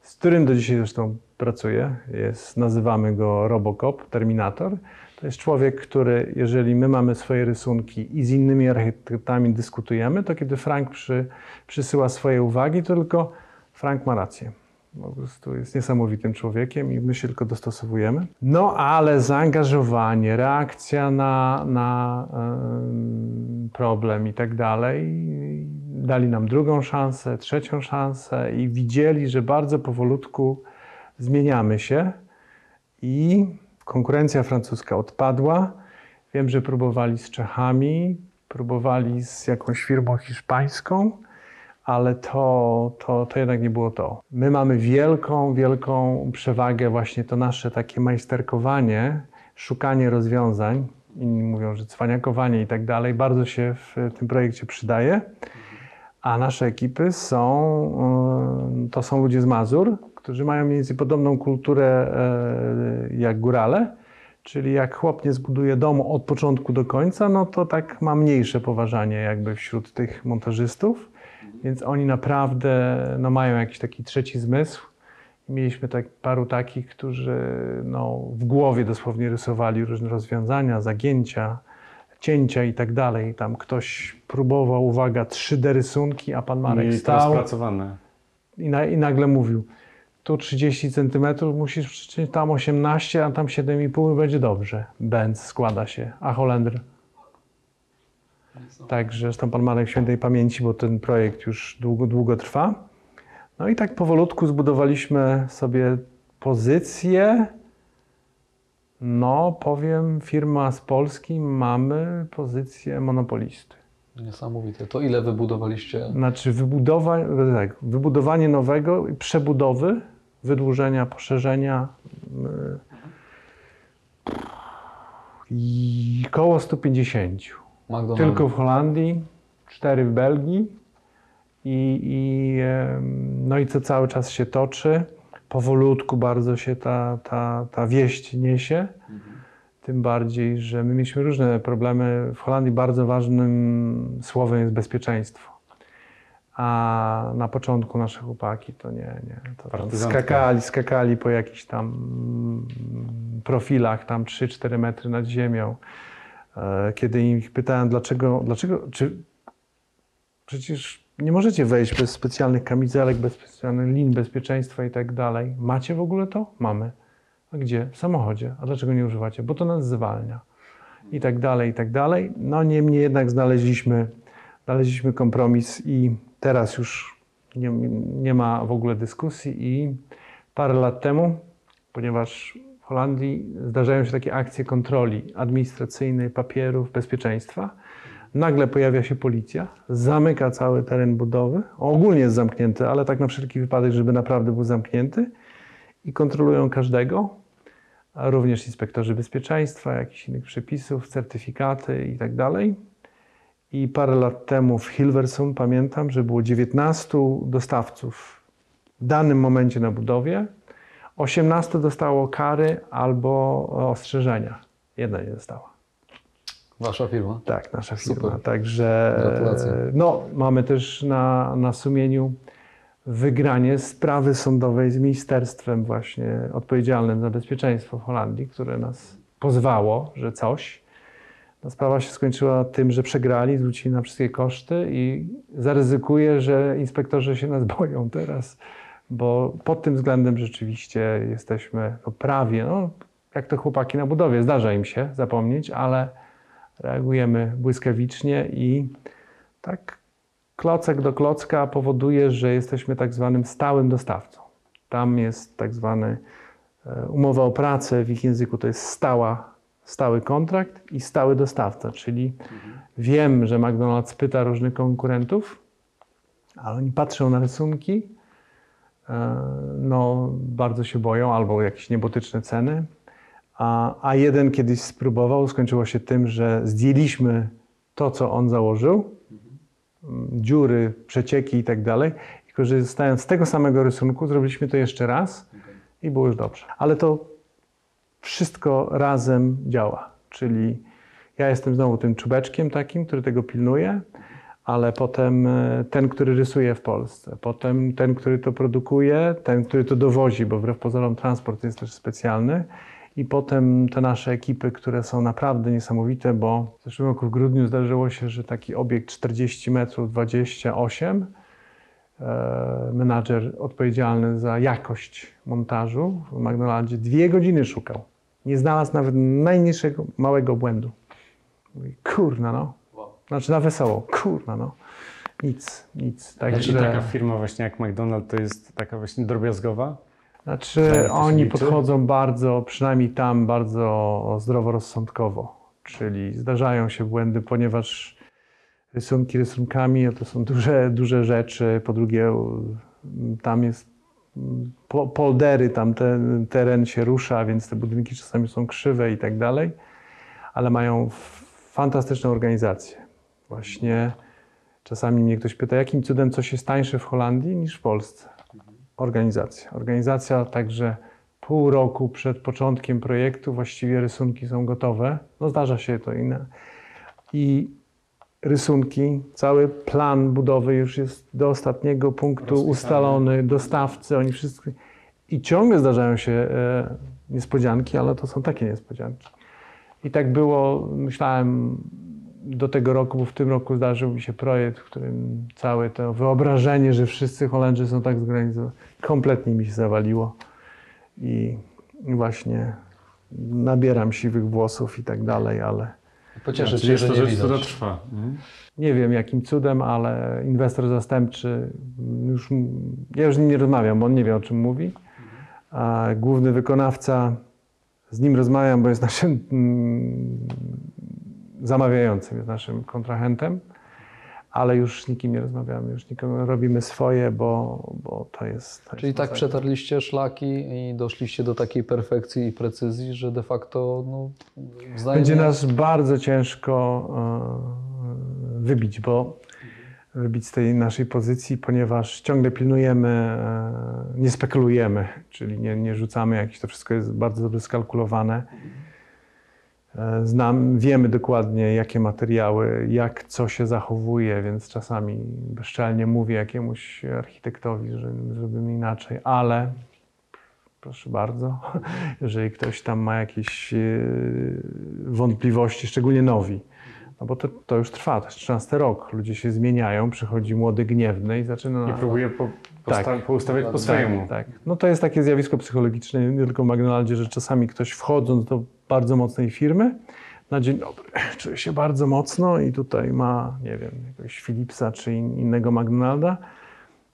Z którym do dzisiaj zresztą pracuję. Jest, nazywamy go Robocop, Terminator. To jest człowiek, który, jeżeli my mamy swoje rysunki i z innymi architektami dyskutujemy, to kiedy Frank przy, przysyła swoje uwagi, to tylko Frank ma rację. Po prostu jest niesamowitym człowiekiem i my się tylko dostosowujemy. No ale zaangażowanie, reakcja na, na yy, problem i tak dalej. Dali nam drugą szansę, trzecią szansę i widzieli, że bardzo powolutku zmieniamy się i konkurencja francuska odpadła. Wiem, że próbowali z Czechami, próbowali z jakąś firmą hiszpańską, ale to, to, to jednak nie było to. My mamy wielką, wielką przewagę, właśnie to nasze takie majsterkowanie, szukanie rozwiązań. Inni mówią, że cwaniakowanie i tak dalej, bardzo się w tym projekcie przydaje. A nasze ekipy są, to są ludzie z Mazur, którzy mają mniej więcej podobną kulturę jak górale, czyli jak chłop nie zbuduje domu od początku do końca, no to tak ma mniejsze poważanie jakby wśród tych montażystów. Więc oni naprawdę no, mają jakiś taki trzeci zmysł. Mieliśmy tak, paru takich, którzy no, w głowie dosłownie rysowali różne rozwiązania, zagięcia, cięcia i tak dalej. Tam ktoś próbował, uwaga, trzy D rysunki, a pan Marek mieli stał i, na, i nagle mówił, tu trzydzieści centymetrów musisz przyczynić, tam osiemnaście, a tam siedem i pół będzie dobrze. Benz składa się, a Holender. Także zresztą pan Marek w świętej pamięci, bo ten projekt już długo, długo trwa. No i tak powolutku zbudowaliśmy sobie pozycję. No powiem, firma z Polski, mamy pozycję monopolisty. Niesamowite. To ile wybudowaliście? Znaczy wybudowa, tak, wybudowanie nowego, przebudowy, wydłużenia, poszerzenia. I koło stu pięćdziesięciu. McDonald's. Tylko w Holandii, cztery w Belgii i, i, no i co cały czas się toczy. Powolutku bardzo się ta, ta, ta wieść niesie. Mhm. Tym bardziej, że my mieliśmy różne problemy. W Holandii bardzo ważnym słowem jest bezpieczeństwo. A na początku nasze chłopaki to nie, nie. To skakali, skakali po jakichś tam profilach, tam trzy cztery metry nad ziemią. Kiedy ich pytałem, dlaczego, dlaczego, czy przecież nie możecie wejść bez specjalnych kamizelek, bez specjalnych lin bezpieczeństwa i tak dalej. Macie w ogóle to? Mamy. A gdzie? W samochodzie. A dlaczego nie używacie? Bo to nas zwalnia. I tak dalej, i tak dalej. No niemniej jednak znaleźliśmy, znaleźliśmy kompromis i teraz już nie, nie ma w ogóle dyskusji i parę lat temu, ponieważ w Holandii zdarzają się takie akcje kontroli administracyjnej, papierów, bezpieczeństwa. Nagle pojawia się policja, zamyka cały teren budowy. Ogólnie jest zamknięty, ale tak na wszelki wypadek, żeby naprawdę był zamknięty. I kontrolują każdego, również inspektorzy bezpieczeństwa, jakichś innych przepisów, certyfikaty i tak dalej. I parę lat temu w Hilversum pamiętam, że było dziewiętnastu dostawców w danym momencie na budowie. osiemnastu dostało kary albo ostrzeżenia. Jedna nie dostała. Wasza firma? Tak, nasza firma. Super. Także gratulacje. No, mamy też na, na sumieniu wygranie sprawy sądowej z ministerstwem właśnie odpowiedzialnym za bezpieczeństwo w Holandii, które nas pozwało, że coś. Ta sprawa się skończyła tym, że przegrali, zwrócili nam wszystkie koszty i zaryzykuję, że inspektorzy się nas boją teraz. Bo pod tym względem rzeczywiście jesteśmy no prawie, no, jak to chłopaki na budowie, zdarza im się zapomnieć, ale reagujemy błyskawicznie i tak klocek do klocka powoduje, że jesteśmy tak zwanym stałym dostawcą. Tam jest tak zwany umowa o pracę, w ich języku to jest stała, stały kontrakt i stały dostawca, czyli wiem, że McDonald's pyta różnych konkurentów, ale oni patrzą na rysunki, no bardzo się boją, albo jakieś niebotyczne ceny, a, a jeden kiedyś spróbował, skończyło się tym, że zdjęliśmy to, co on założył, dziury, przecieki i tak dalej. I korzystając z tego samego rysunku, zrobiliśmy to jeszcze raz i było już dobrze. Ale to wszystko razem działa, czyli ja jestem znowu tym czubeczkiem takim, który tego pilnuje, ale potem ten, który rysuje w Polsce, potem ten, który to produkuje, ten, który to dowozi, bo wbrew pozorom transport jest też specjalny, i potem te nasze ekipy, które są naprawdę niesamowite, bo w zeszłym roku w grudniu zdarzyło się, że taki obiekt czterdzieści metrów dwadzieścia osiem, menadżer odpowiedzialny za jakość montażu w McDonaldzie dwie godziny szukał. Nie znalazł nawet najmniejszego małego błędu. Mówi, kurna no. Znaczy na wesoło, kurna no. Nic, nic. Także... Znaczy taka firma właśnie jak McDonald's to jest taka właśnie drobiazgowa? Znaczy oni podchodzą bardzo, przynajmniej tam, bardzo zdroworozsądkowo. Czyli zdarzają się błędy, ponieważ rysunki rysunkami, to są duże, duże rzeczy. Po drugie, tam jest poldery, tam ten teren się rusza, więc te budynki czasami są krzywe i tak dalej. Ale mają fantastyczną organizację. Właśnie czasami mnie ktoś pyta, jakim cudem coś jest tańsze w Holandii niż w Polsce? Organizacja. Organizacja także pół roku przed początkiem projektu właściwie rysunki są gotowe. No zdarza się to inne. I rysunki, cały plan budowy już jest do ostatniego punktu rozpisane, ustalony, dostawcy, oni wszyscy... I ciągle zdarzają się e, niespodzianki, ale to są takie niespodzianki. I tak było, myślałem, do tego roku, bo w tym roku zdarzył mi się projekt, w którym całe to wyobrażenie, że wszyscy Holendrzy są tak zorganizowani, kompletnie mi się zawaliło. I właśnie nabieram siwych włosów i tak dalej, ale... Pocieszę się, że to rzecz, która trwa. Nie? Nie wiem jakim cudem, ale inwestor zastępczy, już, ja już z nim nie rozmawiam, bo on nie wie o czym mówi. A główny wykonawca, z nim rozmawiam, bo jest naszym mm, zamawiającym, jest naszym kontrahentem, ale już z nikim nie rozmawiamy, już nikomu robimy swoje, bo, bo to jest... To Czyli jest tak masakra. Przetarliście szlaki i doszliście do takiej perfekcji i precyzji, że de facto... No, będzie mnie... nas bardzo ciężko y, wybić, bo wybić z tej naszej pozycji, ponieważ ciągle pilnujemy, y, nie spekulujemy, czyli nie, nie rzucamy jakichś, to wszystko jest bardzo dobrze skalkulowane. Znam, wiemy dokładnie, jakie materiały, jak co się zachowuje, więc czasami bezczelnie mówię jakiemuś architektowi, że zrobimy inaczej, ale proszę bardzo, jeżeli ktoś tam ma jakieś wątpliwości, szczególnie nowi, no bo to, to już trwa, to jest trzynasty rok, ludzie się zmieniają, przychodzi młody gniewny i zaczyna... I próbuje po, posta- tak, poustawiać po swojemu. Tak, no to jest takie zjawisko psychologiczne, nie tylko w McDonaldzie, że czasami ktoś wchodząc do bardzo mocnej firmy, na dzień dobry czuje się bardzo mocno i tutaj ma, nie wiem, jakiegoś Philipsa czy innego McDonalda,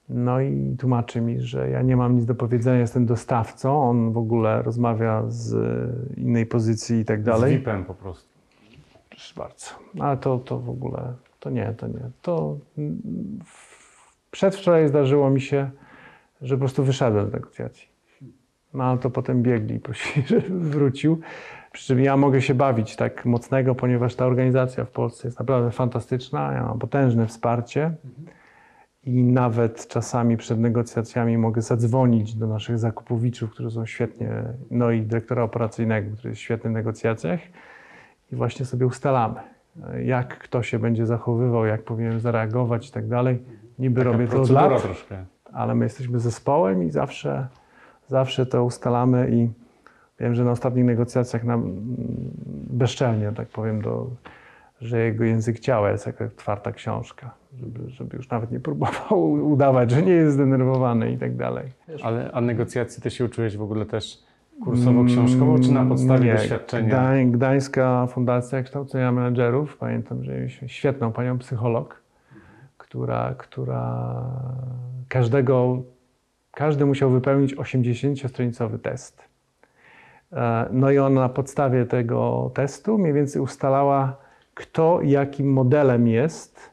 no i tłumaczy mi, że ja nie mam nic do powiedzenia, jestem dostawcą, on w ogóle rozmawia z innej pozycji i tak dalej. Z V I P-em po prostu. Proszę bardzo, ale to, to w ogóle, to nie, to nie. To przedwczoraj zdarzyło mi się, że po prostu wyszedłem z negocjacji. No ale to potem biegli i prosili, żebym wrócił. Przy czym ja mogę się bawić tak mocnego, ponieważ ta organizacja w Polsce jest naprawdę fantastyczna, ja mam potężne wsparcie i nawet czasami przed negocjacjami mogę zadzwonić do naszych zakupowiczów, którzy są świetnie, no i dyrektora operacyjnego, który jest świetny w negocjacjach i właśnie sobie ustalamy, jak kto się będzie zachowywał, jak powinien zareagować i tak dalej. Niby taka robię to od lat, troszkę. Ale my jesteśmy zespołem i zawsze... Zawsze to ustalamy i wiem, że na ostatnich negocjacjach nam bezczelnie, tak powiem, do, że jego język ciała jest jak otwarta książka, żeby, żeby już nawet nie próbował udawać, że nie jest zdenerwowany i tak dalej. Ale a negocjacje ty się uczyłeś w ogóle też kursowo-książkowo, czy na podstawie nie, doświadczenia? Gdań, Gdańska Fundacja Kształcenia Menedżerów, pamiętam, że mieliśmy świetną panią psycholog, która, która każdego... Każdy musiał wypełnić osiemdziesięciostronicowy test. No i ona na podstawie tego testu mniej więcej ustalała, kto jakim modelem jest,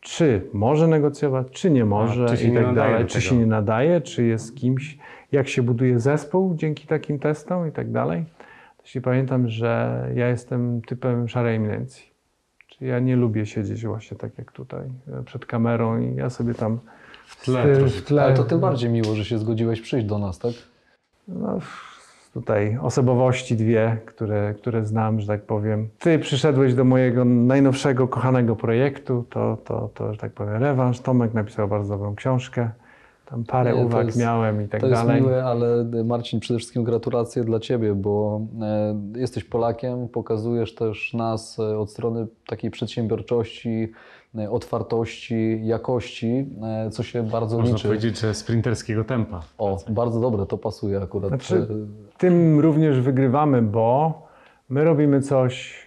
czy może negocjować, czy nie może i tak dalej, czy się nie nadaje, czy jest kimś, jak się buduje zespół dzięki takim testom i tak dalej. To Jeśli pamiętam, że ja jestem typem szarej eminencji. Czyli ja nie lubię siedzieć właśnie tak jak tutaj, przed kamerą i ja sobie tam w tle. W tle. Ale to tym bardziej miło, że się zgodziłeś przyjść do nas, tak? No, tutaj osobowości dwie, które, które znam, że tak powiem. Ty przyszedłeś do mojego najnowszego, kochanego projektu, to, to, to że tak powiem, rewanż. Tomek napisał bardzo dobrą książkę. Tam parę nie, uwag jest, miałem i tak to dalej. To jest miłe, ale Marcin, przede wszystkim gratulacje dla Ciebie, bo e, jesteś Polakiem, pokazujesz też nas e, od strony takiej przedsiębiorczości, e, otwartości, jakości, e, co się bardzo Można liczy. Można powiedzieć, że sprinterskiego tempa. O, bardzo dobre, to pasuje akurat. Znaczy, tym również wygrywamy, bo my robimy coś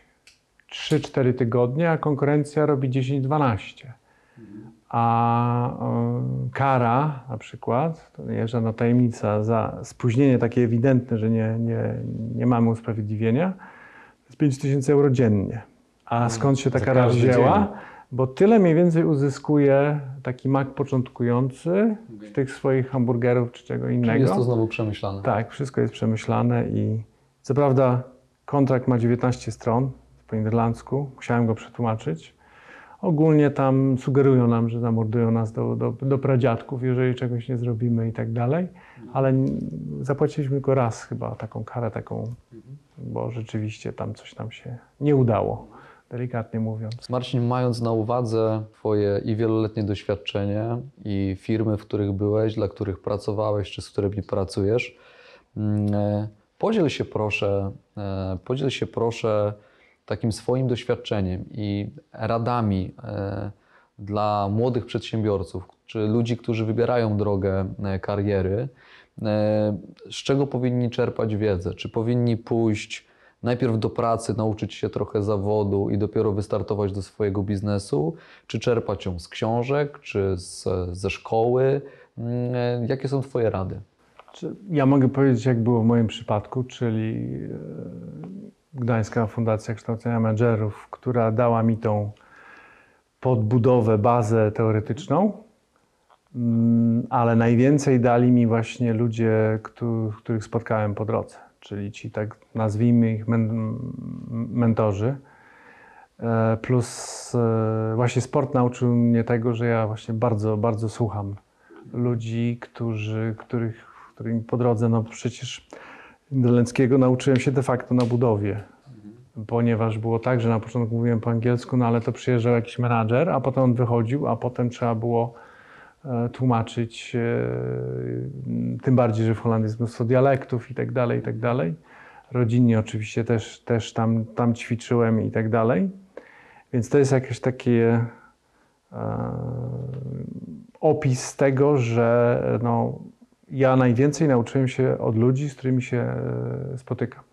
trzy cztery tygodnie, a konkurencja robi dziesięć dwanaście. A kara na przykład, to nie żadna tajemnica, za spóźnienie takie ewidentne, że nie, nie, nie mamy usprawiedliwienia, to jest pięć tysięcy euro dziennie. A skąd się ta kara wzięła? Bo tyle mniej więcej uzyskuje taki mak początkujący z tych swoich hamburgerów czy czego innego. Czyli jest to znowu przemyślane. Tak, wszystko jest przemyślane i co prawda kontrakt ma dziewiętnaście stron po niderlandzku, musiałem go przetłumaczyć. Ogólnie tam sugerują nam, że zamordują nas do, do, do pradziadków, jeżeli czegoś nie zrobimy i tak dalej, ale zapłaciliśmy go raz chyba taką karę, taką, bo rzeczywiście tam coś nam się nie udało, delikatnie mówiąc. Marcin, mając na uwadze Twoje i wieloletnie doświadczenie i firmy, w których byłeś, dla których pracowałeś czy z którymi pracujesz, podziel się proszę, podziel się proszę takim swoim doświadczeniem i radami dla młodych przedsiębiorców, czy ludzi, którzy wybierają drogę kariery, z czego powinni czerpać wiedzę? Czy powinni pójść najpierw do pracy, nauczyć się trochę zawodu i dopiero wystartować do swojego biznesu? Czy czerpać ją z książek, czy z, ze szkoły? Jakie są Twoje rady? Ja mogę powiedzieć, jak było w moim przypadku, czyli Gdańska Fundacja Kształcenia Menedżerów, która dała mi tą podbudowę, bazę teoretyczną, ale najwięcej dali mi właśnie ludzie, których spotkałem po drodze, czyli ci, tak nazwijmy ich, mentorzy. Plus właśnie sport nauczył mnie tego, że ja właśnie bardzo, bardzo słucham ludzi, którzy, których, którymi po drodze, no przecież niderlandzkiego nauczyłem się de facto na budowie, ponieważ było tak, że na początku mówiłem po angielsku, no ale to przyjeżdżał jakiś menadżer, a potem on wychodził, a potem trzeba było e, tłumaczyć, e, tym bardziej, że w Holandii jest mnóstwo dialektów i tak dalej, i tak dalej. Rodzinnie oczywiście też, też tam, tam ćwiczyłem i tak dalej. Więc to jest jakiś taki e, opis tego, że no, ja najwięcej nauczyłem się od ludzi, z którymi się spotykam.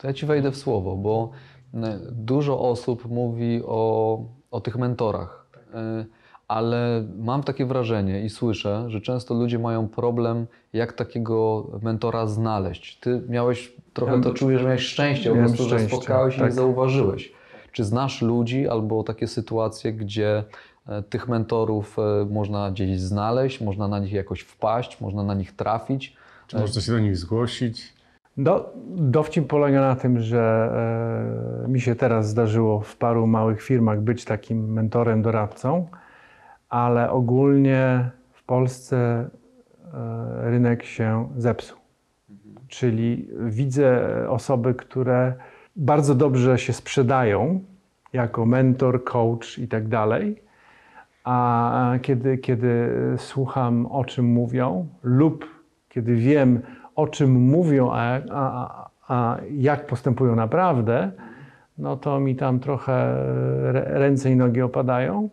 To ja Ci wejdę w słowo, bo dużo osób mówi o, o tych mentorach, ale mam takie wrażenie i słyszę, że często ludzie mają problem, jak takiego mentora znaleźć. Ty miałeś trochę ja to czuję, czuję, że miałeś szczęście, po prostu, szczęście, że spotkałeś tak. i zauważyłeś. Czy znasz ludzi albo takie sytuacje, gdzie tych mentorów można gdzieś znaleźć, można na nich jakoś wpaść, można na nich trafić? Czy można się do nich zgłosić? Do, dowcip polega na tym, że e, mi się teraz zdarzyło w paru małych firmach być takim mentorem, doradcą, ale ogólnie w Polsce e, rynek się zepsuł. Mhm. Czyli widzę osoby, które bardzo dobrze się sprzedają jako mentor, coach i tak dalej, a kiedy, kiedy słucham, o czym mówią, lub kiedy wiem, o czym mówią, a, a, a jak postępują naprawdę, no to mi tam trochę ręce i nogi opadają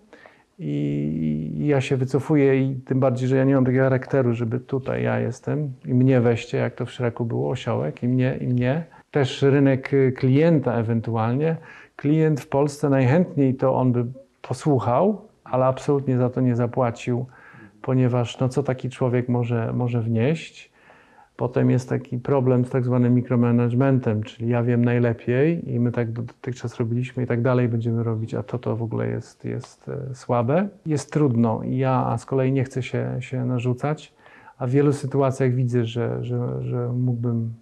i ja się wycofuję, i tym bardziej, że ja nie mam takiego charakteru, żeby tutaj ja jestem i mnie weźcie, jak to w Szreku było, osiołek, i mnie, i mnie. Też rynek klienta ewentualnie. Klient w Polsce najchętniej to on by posłuchał, ale absolutnie za to nie zapłacił, ponieważ no, co taki człowiek może, może wnieść. Potem jest taki problem z tak zwanym mikromanagementem, czyli ja wiem najlepiej i my tak dotychczas robiliśmy i tak dalej będziemy robić, a to to w ogóle jest, jest słabe. Jest trudno i ja a z kolei nie chcę się, się narzucać, a w wielu sytuacjach widzę, że, że, że mógłbym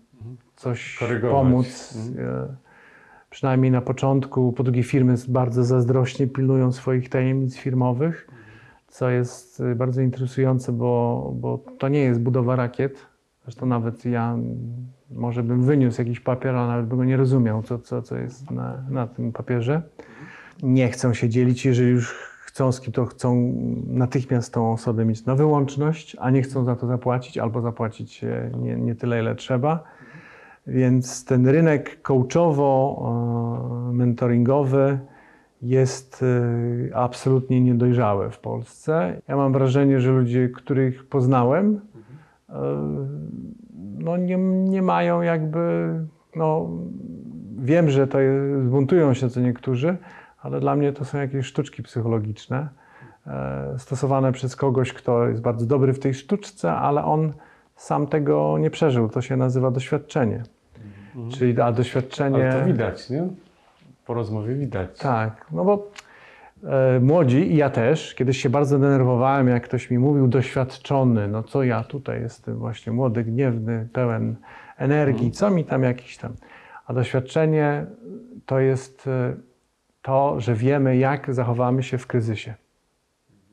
coś korygować, pomóc. Hmm. Przynajmniej na początku. Po drugie, firmy bardzo zazdrośnie pilnują swoich tajemnic firmowych, co jest bardzo interesujące, bo, bo to nie jest budowa rakiet. Zresztą nawet ja może bym wyniósł jakiś papier, ale nawet bym go nie rozumiał, co, co, co jest na, na tym papierze. Nie chcą się dzielić, jeżeli już chcą z kim, to chcą natychmiast tą osobę mieć na wyłączność, a nie chcą za to zapłacić albo zapłacić nie, nie tyle, ile trzeba. Więc ten rynek coachowo-mentoringowy jest absolutnie niedojrzały w Polsce. Ja mam wrażenie, że ludzie, których poznałem, no nie, nie mają jakby... No, wiem, że to jest, zbuntują się co niektórzy, ale dla mnie to są jakieś sztuczki psychologiczne stosowane przez kogoś, kto jest bardzo dobry w tej sztuczce, ale on sam tego nie przeżył. To się nazywa doświadczenie. Mhm. Czyli a doświadczenie... Ale to widać, nie? Po rozmowie widać. Tak, no bo e, młodzi i ja też, kiedyś się bardzo denerwowałem, jak ktoś mi mówił doświadczony, no co ja tutaj jestem właśnie młody, gniewny, pełen energii, mhm. co mi tam jakiś tam... A doświadczenie to jest... to, że wiemy, jak zachowamy się w kryzysie.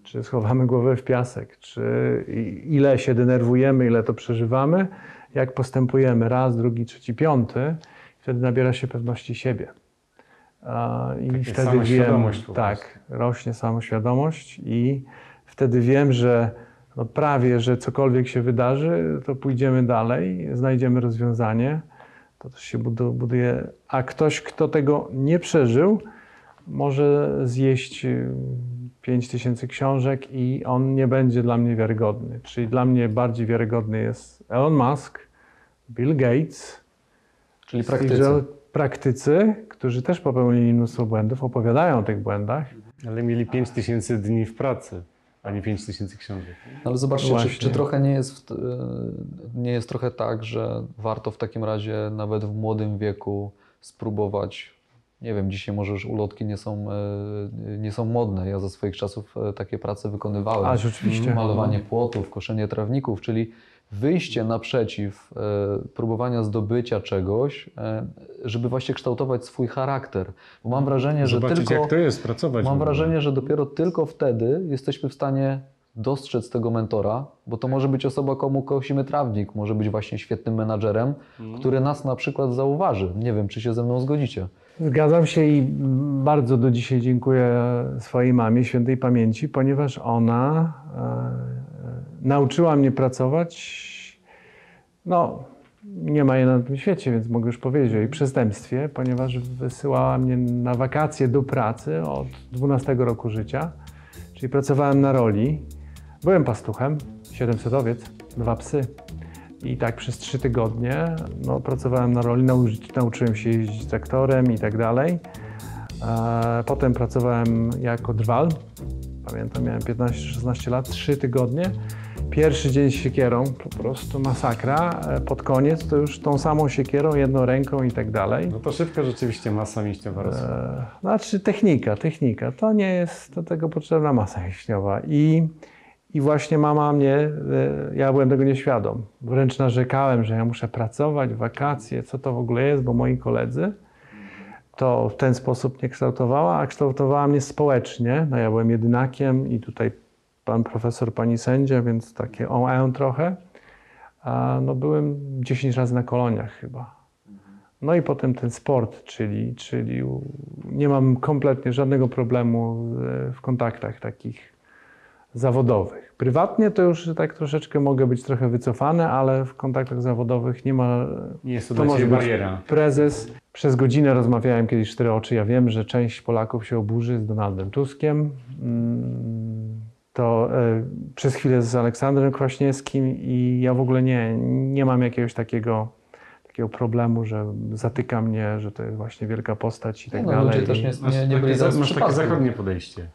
Czy schowamy głowę w piasek, czy ile się denerwujemy, ile to przeżywamy, jak postępujemy raz, drugi, trzeci, piąty. Wtedy nabiera się pewności siebie. I Takie wtedy wiem, tak, rośnie samoświadomość i wtedy wiem, że no prawie, że cokolwiek się wydarzy, to pójdziemy dalej, znajdziemy rozwiązanie. To też się buduje. A ktoś, kto tego nie przeżył, może zjeść pięć tysięcy książek i on nie będzie dla mnie wiarygodny. Czyli dla mnie bardziej wiarygodny jest Elon Musk, Bill Gates, czyli praktycy, praktycy którzy też popełnili mnóstwo błędów, opowiadają o tych błędach. Ale mieli pięć tysięcy dni w pracy, a nie pięć tysięcy książek. Ale zobaczcie, czy, czy trochę nie jest, nie jest trochę tak, że warto w takim razie nawet w młodym wieku spróbować. Nie wiem, dzisiaj może już ulotki nie są, nie są modne. Ja ze swoich czasów takie prace wykonywałem. A, rzeczywiście. Malowanie płotów, koszenie trawników, czyli wyjście naprzeciw próbowania zdobycia czegoś, żeby właśnie kształtować swój charakter. Bo mam wrażenie, że Zobaczyć, tylko, jak to jest, pracować. Mam wrażenie, że dopiero tylko wtedy jesteśmy w stanie dostrzec tego mentora, bo to może być osoba, komu kosimy trawnik, może być właśnie świetnym menadżerem, mm. który nas na przykład zauważy. Nie wiem, czy się ze mną zgodzicie. Zgadzam się i bardzo do dzisiaj dziękuję swojej mamie, świętej pamięci, ponieważ ona e, nauczyła mnie pracować, no nie ma jej na tym świecie, więc mogę już powiedzieć o jej przestępstwie, ponieważ wysyłała mnie na wakacje do pracy od dwunastego roku życia, czyli pracowałem na roli. Byłem pastuchem, siedemset owiec, dwa psy. I tak przez trzy tygodnie no, pracowałem na roli, nauczyłem się jeździć traktorem i tak dalej. E, potem pracowałem jako drwal, pamiętam, miałem piętnaście szesnaście lat, trzy tygodnie. Pierwszy dzień z siekierą, po prostu masakra, pod koniec to już tą samą siekierą, jedną ręką i tak dalej. No to szybko rzeczywiście masa mięśniowa rosła. E, znaczy technika, technika, to nie jest do tego potrzebna masa mięśniowa. I I właśnie mama mnie, ja byłem tego nieświadom, wręcz narzekałem, że ja muszę pracować, wakacje, co to w ogóle jest, bo moi koledzy to w ten sposób nie kształtowała, a kształtowała mnie społecznie. No ja byłem jedynakiem i tutaj pan profesor, pani sędzia, więc takie on-on trochę. A no byłem dziesięć razy na koloniach chyba. No i potem ten sport, czyli, czyli nie mam kompletnie żadnego problemu w kontaktach takich zawodowych. Prywatnie to już tak troszeczkę mogę być trochę wycofany, ale w kontaktach zawodowych nie ma... Nie jest to, to może być bariera. Prezes. Przez godzinę rozmawiałem kiedyś cztery oczy. Ja wiem, że część Polaków się oburzy z Donaldem Tuskiem. To e, przez chwilę z Aleksandrem Kwaśniewskim i ja w ogóle nie, nie mam jakiegoś takiego takiego problemu, że zatyka mnie, że to jest właśnie wielka postać i tak no, dalej. Ludzie też nie, nie, nie byli takie, za, masz takie zachodnie podejście.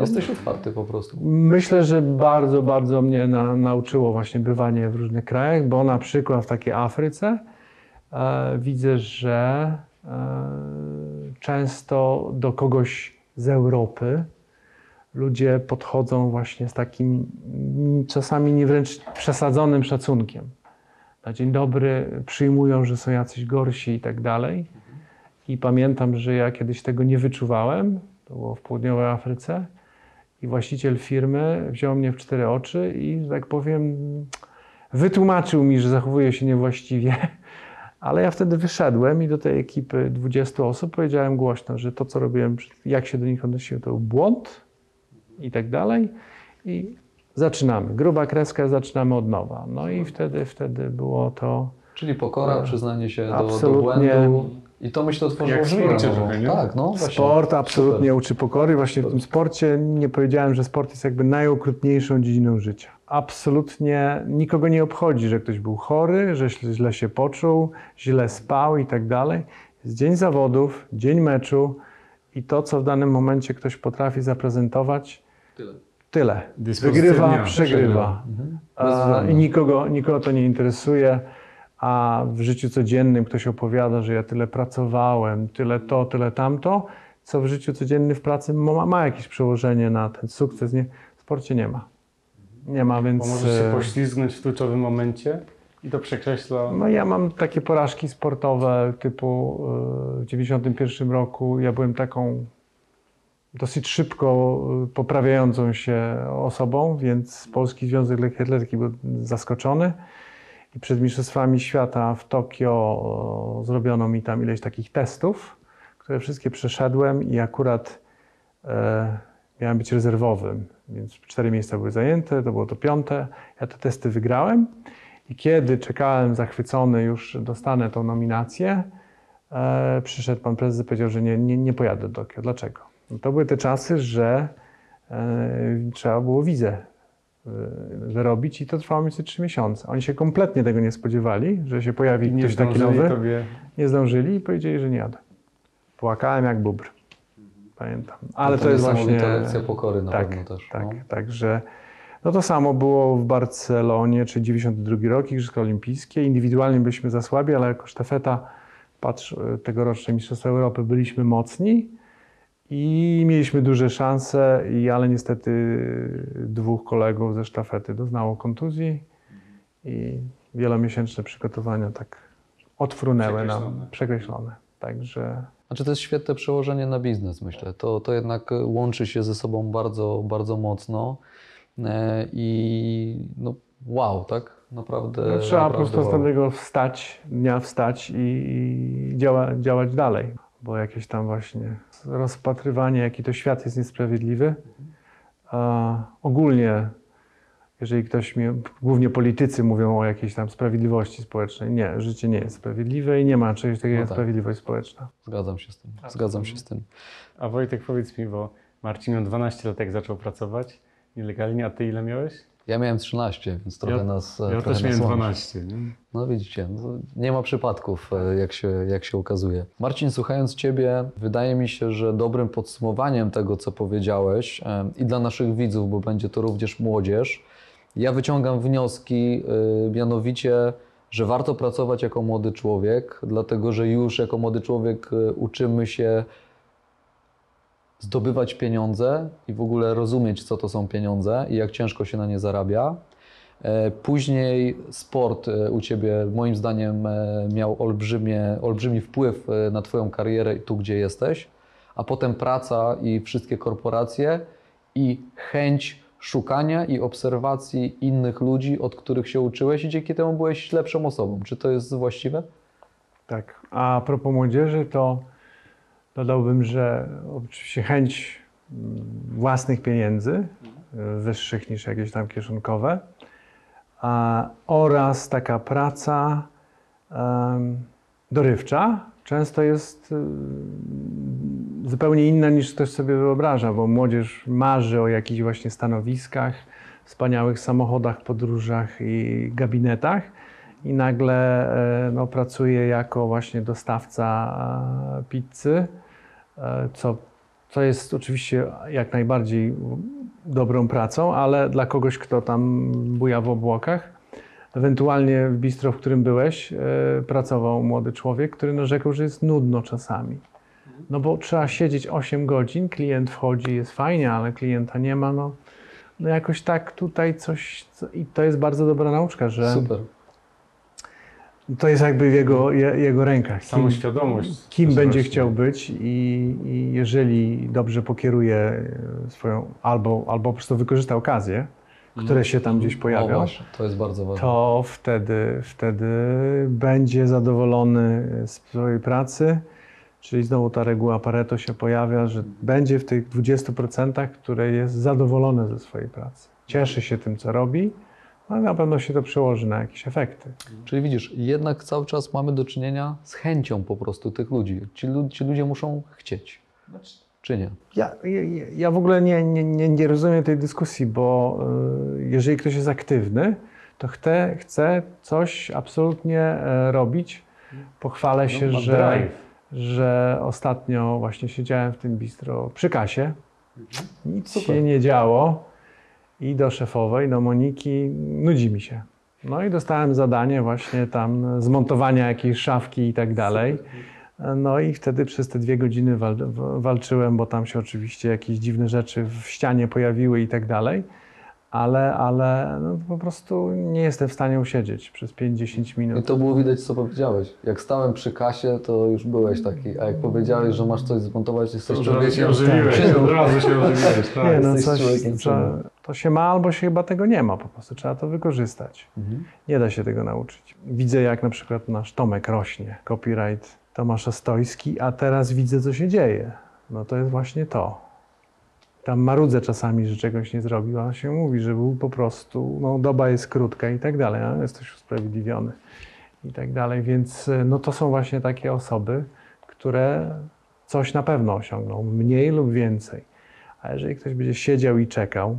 Jesteś otwarty po prostu. Myślę, że bardzo, bardzo mnie na, nauczyło właśnie bywanie w różnych krajach, bo na przykład w takiej Afryce e, widzę, że e, często do kogoś z Europy ludzie podchodzą właśnie z takim czasami nie wręcz przesadzonym szacunkiem. na dzień dobry przyjmują, że są jacyś gorsi i tak dalej. I pamiętam, że ja kiedyś tego nie wyczuwałem, to było w południowej Afryce i właściciel firmy wziął mnie w cztery oczy i, że tak powiem, wytłumaczył mi, że zachowuje się niewłaściwie. Ale ja wtedy wyszedłem i do tej ekipy dwudziestu osób powiedziałem głośno, że to, co robiłem, jak się do nich odnosiłem, to był błąd i tak dalej. I zaczynamy. Gruba kreska, zaczynamy od nowa. No i wtedy, wtedy było to... Czyli pokora, e, przyznanie się do, do błędu. I to, myślę, otworzyło drzwi. Tak, no, sport absolutnie super. Uczy pokory. Właśnie w tym sporcie nie powiedziałem, że sport jest jakby najokrutniejszą dziedziną życia. Absolutnie nikogo nie obchodzi, że ktoś był chory, że źle się poczuł, źle spał i tak dalej. Jest dzień zawodów, dzień meczu i to, co w danym momencie ktoś potrafi zaprezentować, tyle. Tyle. Wygrywa, przegrywa. Mhm. I nikogo, nikogo to nie interesuje. A w życiu codziennym ktoś opowiada, że ja tyle pracowałem, tyle to, tyle tamto, co w życiu codziennym w pracy ma, ma jakieś przełożenie na ten sukces. Nie, w sporcie nie ma. Nie ma, więc... Bo możesz się poślizgnąć w kluczowym momencie i to przekreśla... No ja mam takie porażki sportowe typu w dziewięćdziesiątym pierwszym roku. Ja byłem taką dosyć szybko poprawiającą się osobą, więc Polski Związek Lekkiej Atletyki był zaskoczony. I przed Mistrzostwami Świata w Tokio zrobiono mi tam ileś takich testów, które wszystkie przeszedłem i akurat e, miałem być rezerwowym, więc cztery miejsca były zajęte, to było to piąte. Ja te testy wygrałem i kiedy czekałem zachwycony już, dostanę tą nominację, e, przyszedł pan prezes i powiedział, że nie, nie, nie pojadę do Tokio. Dlaczego? No to były te czasy, że e, trzeba było wizę wyrobić i to trwało mniej więcej trzy miesiące. Oni się kompletnie tego nie spodziewali, że się pojawi ktoś taki nowy. Tobie... Nie zdążyli i powiedzieli, że nie jadę. Płakałem jak bóbr. Pamiętam. Ale to, to jest właśnie... To lekcja pokory na tak, pewno też. Tak, no. Także... No to samo było w Barcelonie, czyli dziewięćdziesiąty drugi rok, Igrzyska Olimpijskie. Indywidualnie byliśmy za słabi, ale jako sztafeta, patrz, tegoroczne Mistrzostwa Europy, byliśmy mocni. I mieliśmy duże szanse, ale niestety dwóch kolegów ze sztafety doznało kontuzji i wielomiesięczne przygotowania tak odfrunęły przekreślone. nam, przekreślone. Także... Znaczy to jest świetne przełożenie na biznes, myślę. To, to jednak łączy się ze sobą bardzo, bardzo mocno i no, wow, tak? Naprawdę, no, trzeba naprawdę po prostu następnego wstać, dnia wstać i działa, działać dalej. Bo jakieś tam właśnie rozpatrywanie, jaki to świat jest niesprawiedliwy. A ogólnie, jeżeli ktoś mi, głównie politycy mówią o jakiejś tam sprawiedliwości społecznej. Nie, życie nie jest sprawiedliwe i nie ma czegoś takiego jak no tak. sprawiedliwość społeczna. Zgadzam się z tym, zgadzam się z tym. A Wojtek, powiedz mi, bo Marcin miał dwanaście lat, jak zaczął pracować nielegalnie, a ty ile miałeś? Ja miałem trzynaście, więc trochę ja, nas... Ja trochę też nas miałem dwanaście. Nie? No widzicie, no, nie ma przypadków, jak się, jak się ukazuje. Marcin, słuchając Ciebie, wydaje mi się, że dobrym podsumowaniem tego, co powiedziałeś i dla naszych widzów, bo będzie to również młodzież, ja wyciągam wnioski, mianowicie, że warto pracować jako młody człowiek, dlatego że już jako młody człowiek uczymy się zdobywać pieniądze i w ogóle rozumieć, co to są pieniądze i jak ciężko się na nie zarabia. Później sport u Ciebie, moim zdaniem, miał olbrzymie, olbrzymi wpływ na Twoją karierę i tu, gdzie jesteś. A potem praca i wszystkie korporacje i chęć szukania i obserwacji innych ludzi, od których się uczyłeś i dzięki temu byłeś lepszą osobą. Czy to jest właściwe? Tak. A propos młodzieży, to dodałbym, że oczywiście chęć własnych pieniędzy, wyższych niż jakieś tam kieszonkowe, a, oraz taka praca um, dorywcza często jest um, zupełnie inna niż ktoś sobie wyobraża, bo młodzież marzy o jakichś właśnie stanowiskach, wspaniałych samochodach, podróżach i gabinetach. I nagle no, pracuję jako właśnie dostawca pizzy, co, co jest oczywiście jak najbardziej dobrą pracą, ale dla kogoś, kto tam buja w obłokach. Ewentualnie w bistro, w którym byłeś, pracował młody człowiek, który narzekał, że jest nudno czasami. No bo trzeba siedzieć osiem godzin, klient wchodzi, jest fajnie, ale klienta nie ma. No, no jakoś tak tutaj coś... I to jest bardzo dobra nauczka, że... Super. To jest jakby w jego, je, jego rękach. Samoświadomość. Kim, kim będzie chciał być i, i jeżeli dobrze pokieruje swoją, albo, albo po prostu wykorzysta okazję, które się tam gdzieś pojawią, o, to jest bardzo ważne. To wtedy, wtedy będzie zadowolony z swojej pracy. Czyli znowu ta reguła Pareto się pojawia, że będzie w tych dwudziestu procentach, które jest zadowolone ze swojej pracy. Cieszy się tym, co robi, ale na pewno się to przełoży na jakieś efekty. Czyli widzisz, jednak cały czas mamy do czynienia z chęcią po prostu tych ludzi. Ci, ci ludzie muszą chcieć. Czy nie? Ja, ja, ja w ogóle nie, nie, nie rozumiem tej dyskusji, bo jeżeli ktoś jest aktywny, to chce, chce coś absolutnie robić. Pochwalę się, no, że, że ostatnio właśnie siedziałem w tym bistro przy kasie. Nic Super. się nie działo. I do szefowej, do Moniki, nudzi mi się. No i dostałem zadanie właśnie tam zmontowania jakiejś szafki i tak dalej. No i wtedy przez te dwie godziny wal, walczyłem, bo tam się oczywiście jakieś dziwne rzeczy w ścianie pojawiły i tak dalej. Ale, ale no po prostu nie jestem w stanie usiedzieć przez pięć do dziesięciu minut. I to było widać, co powiedziałeś. Jak stałem przy kasie, to już byłeś taki, a jak powiedziałeś, że masz coś zmontować, jesteś człowiekiem... Od razu się ożywiłeś, od razu się ożywiłeś, tak. Nie, no coś, to, to się ma albo się chyba tego nie ma po prostu, trzeba to wykorzystać. Mhm. Nie da się tego nauczyć. Widzę, jak na przykład nasz Tomek rośnie, copyright Tomasz Ostojski, a teraz widzę, co się dzieje. No to jest właśnie to. Tam marudzę czasami, że czegoś nie zrobił, a się mówi, że był po prostu, no doba jest krótka i tak dalej, a jesteś usprawiedliwiony i tak dalej, więc no to są właśnie takie osoby, które coś na pewno osiągną, mniej lub więcej, a jeżeli ktoś będzie siedział i czekał,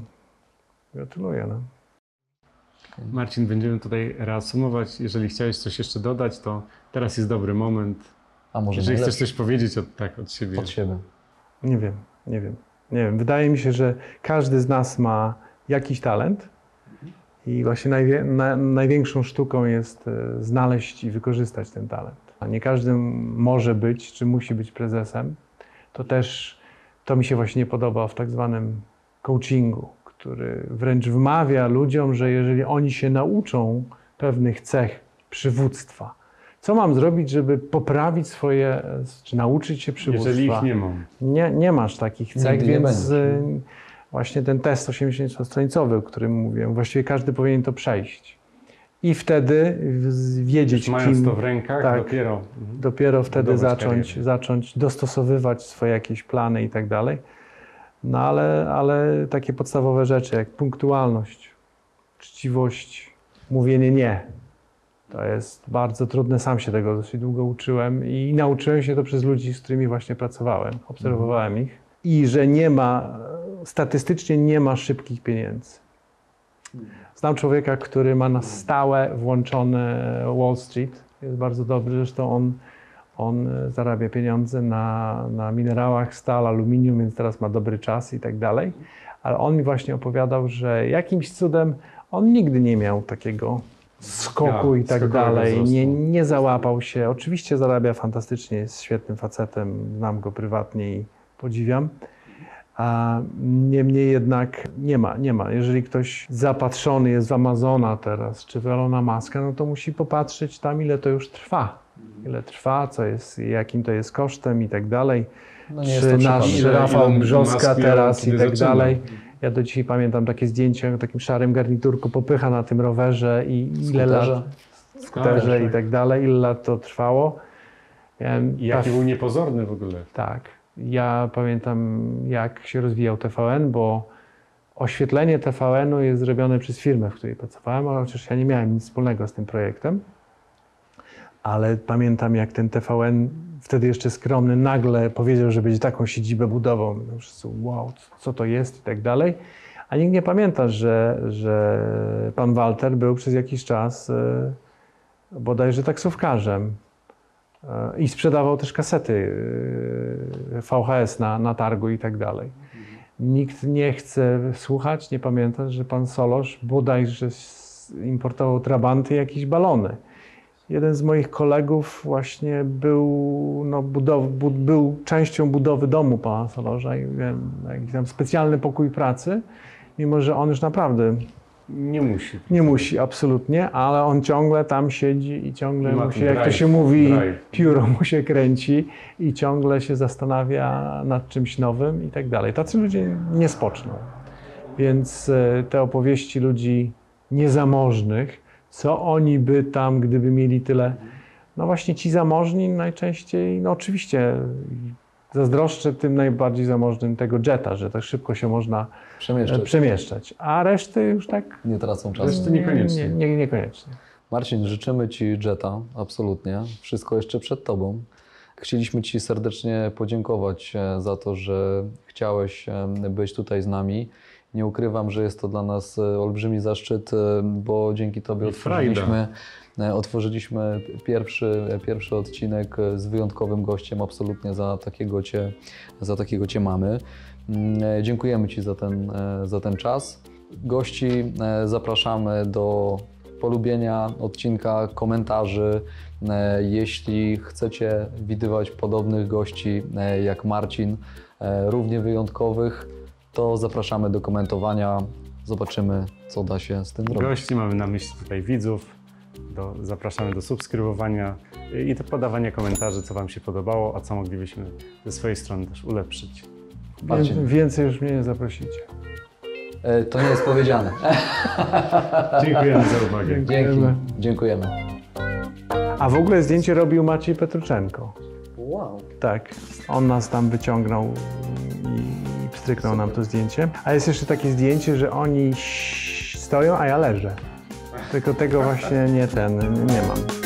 gratuluję. No. Marcin, będziemy tutaj reasumować, jeżeli chciałeś coś jeszcze dodać, to teraz jest dobry moment, a może jeżeli chcesz coś powiedzieć od, tak, od siebie. Od siebie. Nie wiem, nie wiem. Nie wiem, wydaje mi się, że każdy z nas ma jakiś talent i właśnie najwie, na, największą sztuką jest znaleźć i wykorzystać ten talent. A nie każdy może być, czy musi być prezesem. To też, to mi się właśnie nie podoba w tak zwanym coachingu, który wręcz wmawia ludziom, że jeżeli oni się nauczą pewnych cech przywództwa, co mam zrobić, żeby poprawić swoje, czy nauczyć się przywództwa? Jeżeli ich nie mam. Nie, nie masz takich cech, nie, więc nie właśnie ten test osiemdziesięciostronicowy, o którym mówiłem, właściwie każdy powinien to przejść. I wtedy wiedzieć, kim... mając to w rękach, tak, dopiero... Dopiero wtedy zacząć, zacząć dostosowywać swoje jakieś plany i tak dalej. No ale, ale takie podstawowe rzeczy jak punktualność, uczciwość, mówienie nie. To jest bardzo trudne, sam się tego dosyć długo uczyłem i nauczyłem się to przez ludzi, z którymi właśnie pracowałem, obserwowałem ich. I że nie ma, statystycznie nie ma szybkich pieniędzy. Znam człowieka, który ma na stałe włączony Wall Street, jest bardzo dobry, zresztą on, on zarabia pieniądze na, na minerałach, stal, aluminium, więc teraz ma dobry czas i tak dalej. Ale on mi właśnie opowiadał, że jakimś cudem on nigdy nie miał takiego skoku ja, i tak dalej, nie, nie załapał się. Oczywiście zarabia fantastycznie, jest świetnym facetem, znam go prywatnie i podziwiam. A niemniej jednak nie ma, nie ma. Jeżeli ktoś zapatrzony jest w Amazona teraz, czy w Elona Muska, no to musi popatrzeć tam, ile to już trwa. Ile trwa, co jest, jakim to jest kosztem i tak dalej. No nie czy nasz Rafał Brzoska teraz i tak dalej. Ja do dzisiaj pamiętam takie zdjęcie, w takim szarym garniturku popycha na tym rowerze i ile lat, skuterze i tak dalej, ile lat to trwało. Ja, I jaki ta, był niepozorny w ogóle. Tak. Ja pamiętam, jak się rozwijał T V N, bo oświetlenie T V N-u jest zrobione przez firmę, w której pracowałem, ale chociaż ja nie miałem nic wspólnego z tym projektem. Ale pamiętam, jak ten T V N, wtedy jeszcze skromny, nagle powiedział, że będzie taką siedzibę budował. Wszyscy, wow, co to jest i tak dalej. A nikt nie pamięta, że, że pan Walter był przez jakiś czas bodajże taksówkarzem i sprzedawał też kasety V H S na, na targu i tak dalej. Nikt nie chce słuchać, nie pamięta, że pan Solosz bodajże importował trabanty i jakieś balony. Jeden z moich kolegów właśnie był, no, budow, bu, był częścią budowy domu pana Solorza i wiem, jakiś tam specjalny pokój pracy, mimo że on już naprawdę Nie musi. Nie musi, absolutnie, ale on ciągle tam siedzi i ciągle Ma, mu się, drive, jak to się mówi, drive. pióro mu się kręci i ciągle się zastanawia nad czymś nowym i tak dalej. Tacy ludzie nie spoczną. Więc te opowieści ludzi niezamożnych, co oni by tam, gdyby mieli tyle... No właśnie ci zamożni najczęściej, no oczywiście... Zazdroszczę tym najbardziej zamożnym tego jetta, że tak szybko się można przemieszczać, przemieszczać. a reszty już tak... Nie tracą czasu. Reszty niekoniecznie. Nie, nie, niekoniecznie. Marcin, życzymy Ci jetta, absolutnie. Wszystko jeszcze przed Tobą. Chcieliśmy Ci serdecznie podziękować za to, że chciałeś być tutaj z nami. Nie ukrywam, że jest to dla nas olbrzymi zaszczyt, bo dzięki Tobie otworzyliśmy, otworzyliśmy pierwszy, pierwszy odcinek z wyjątkowym gościem. Absolutnie za takiego Cię, za takiego cię mamy. Dziękujemy Ci za ten, za ten czas. Gości zapraszamy do polubienia odcinka, komentarzy. Jeśli chcecie widywać podobnych gości jak Marcin, równie wyjątkowych, to zapraszamy do komentowania. Zobaczymy, co da się z tym robić. Gości mamy na myśli tutaj widzów. Do, zapraszamy do subskrybowania i do podawania komentarzy, co Wam się podobało, a co moglibyśmy ze swojej strony też ulepszyć. Marcin. Więcej już mnie nie zaprosicie. E, to nie jest powiedziane. Dziękujemy za uwagę. Dziękujemy. Dziękujemy. A w ogóle zdjęcie robił Maciej Petruczenko. Wow. Tak, on nas tam wyciągnął i stryknął nam to zdjęcie. A jest jeszcze takie zdjęcie, że oni stoją, a ja leżę. Tylko tego właśnie nie ten, nie mam.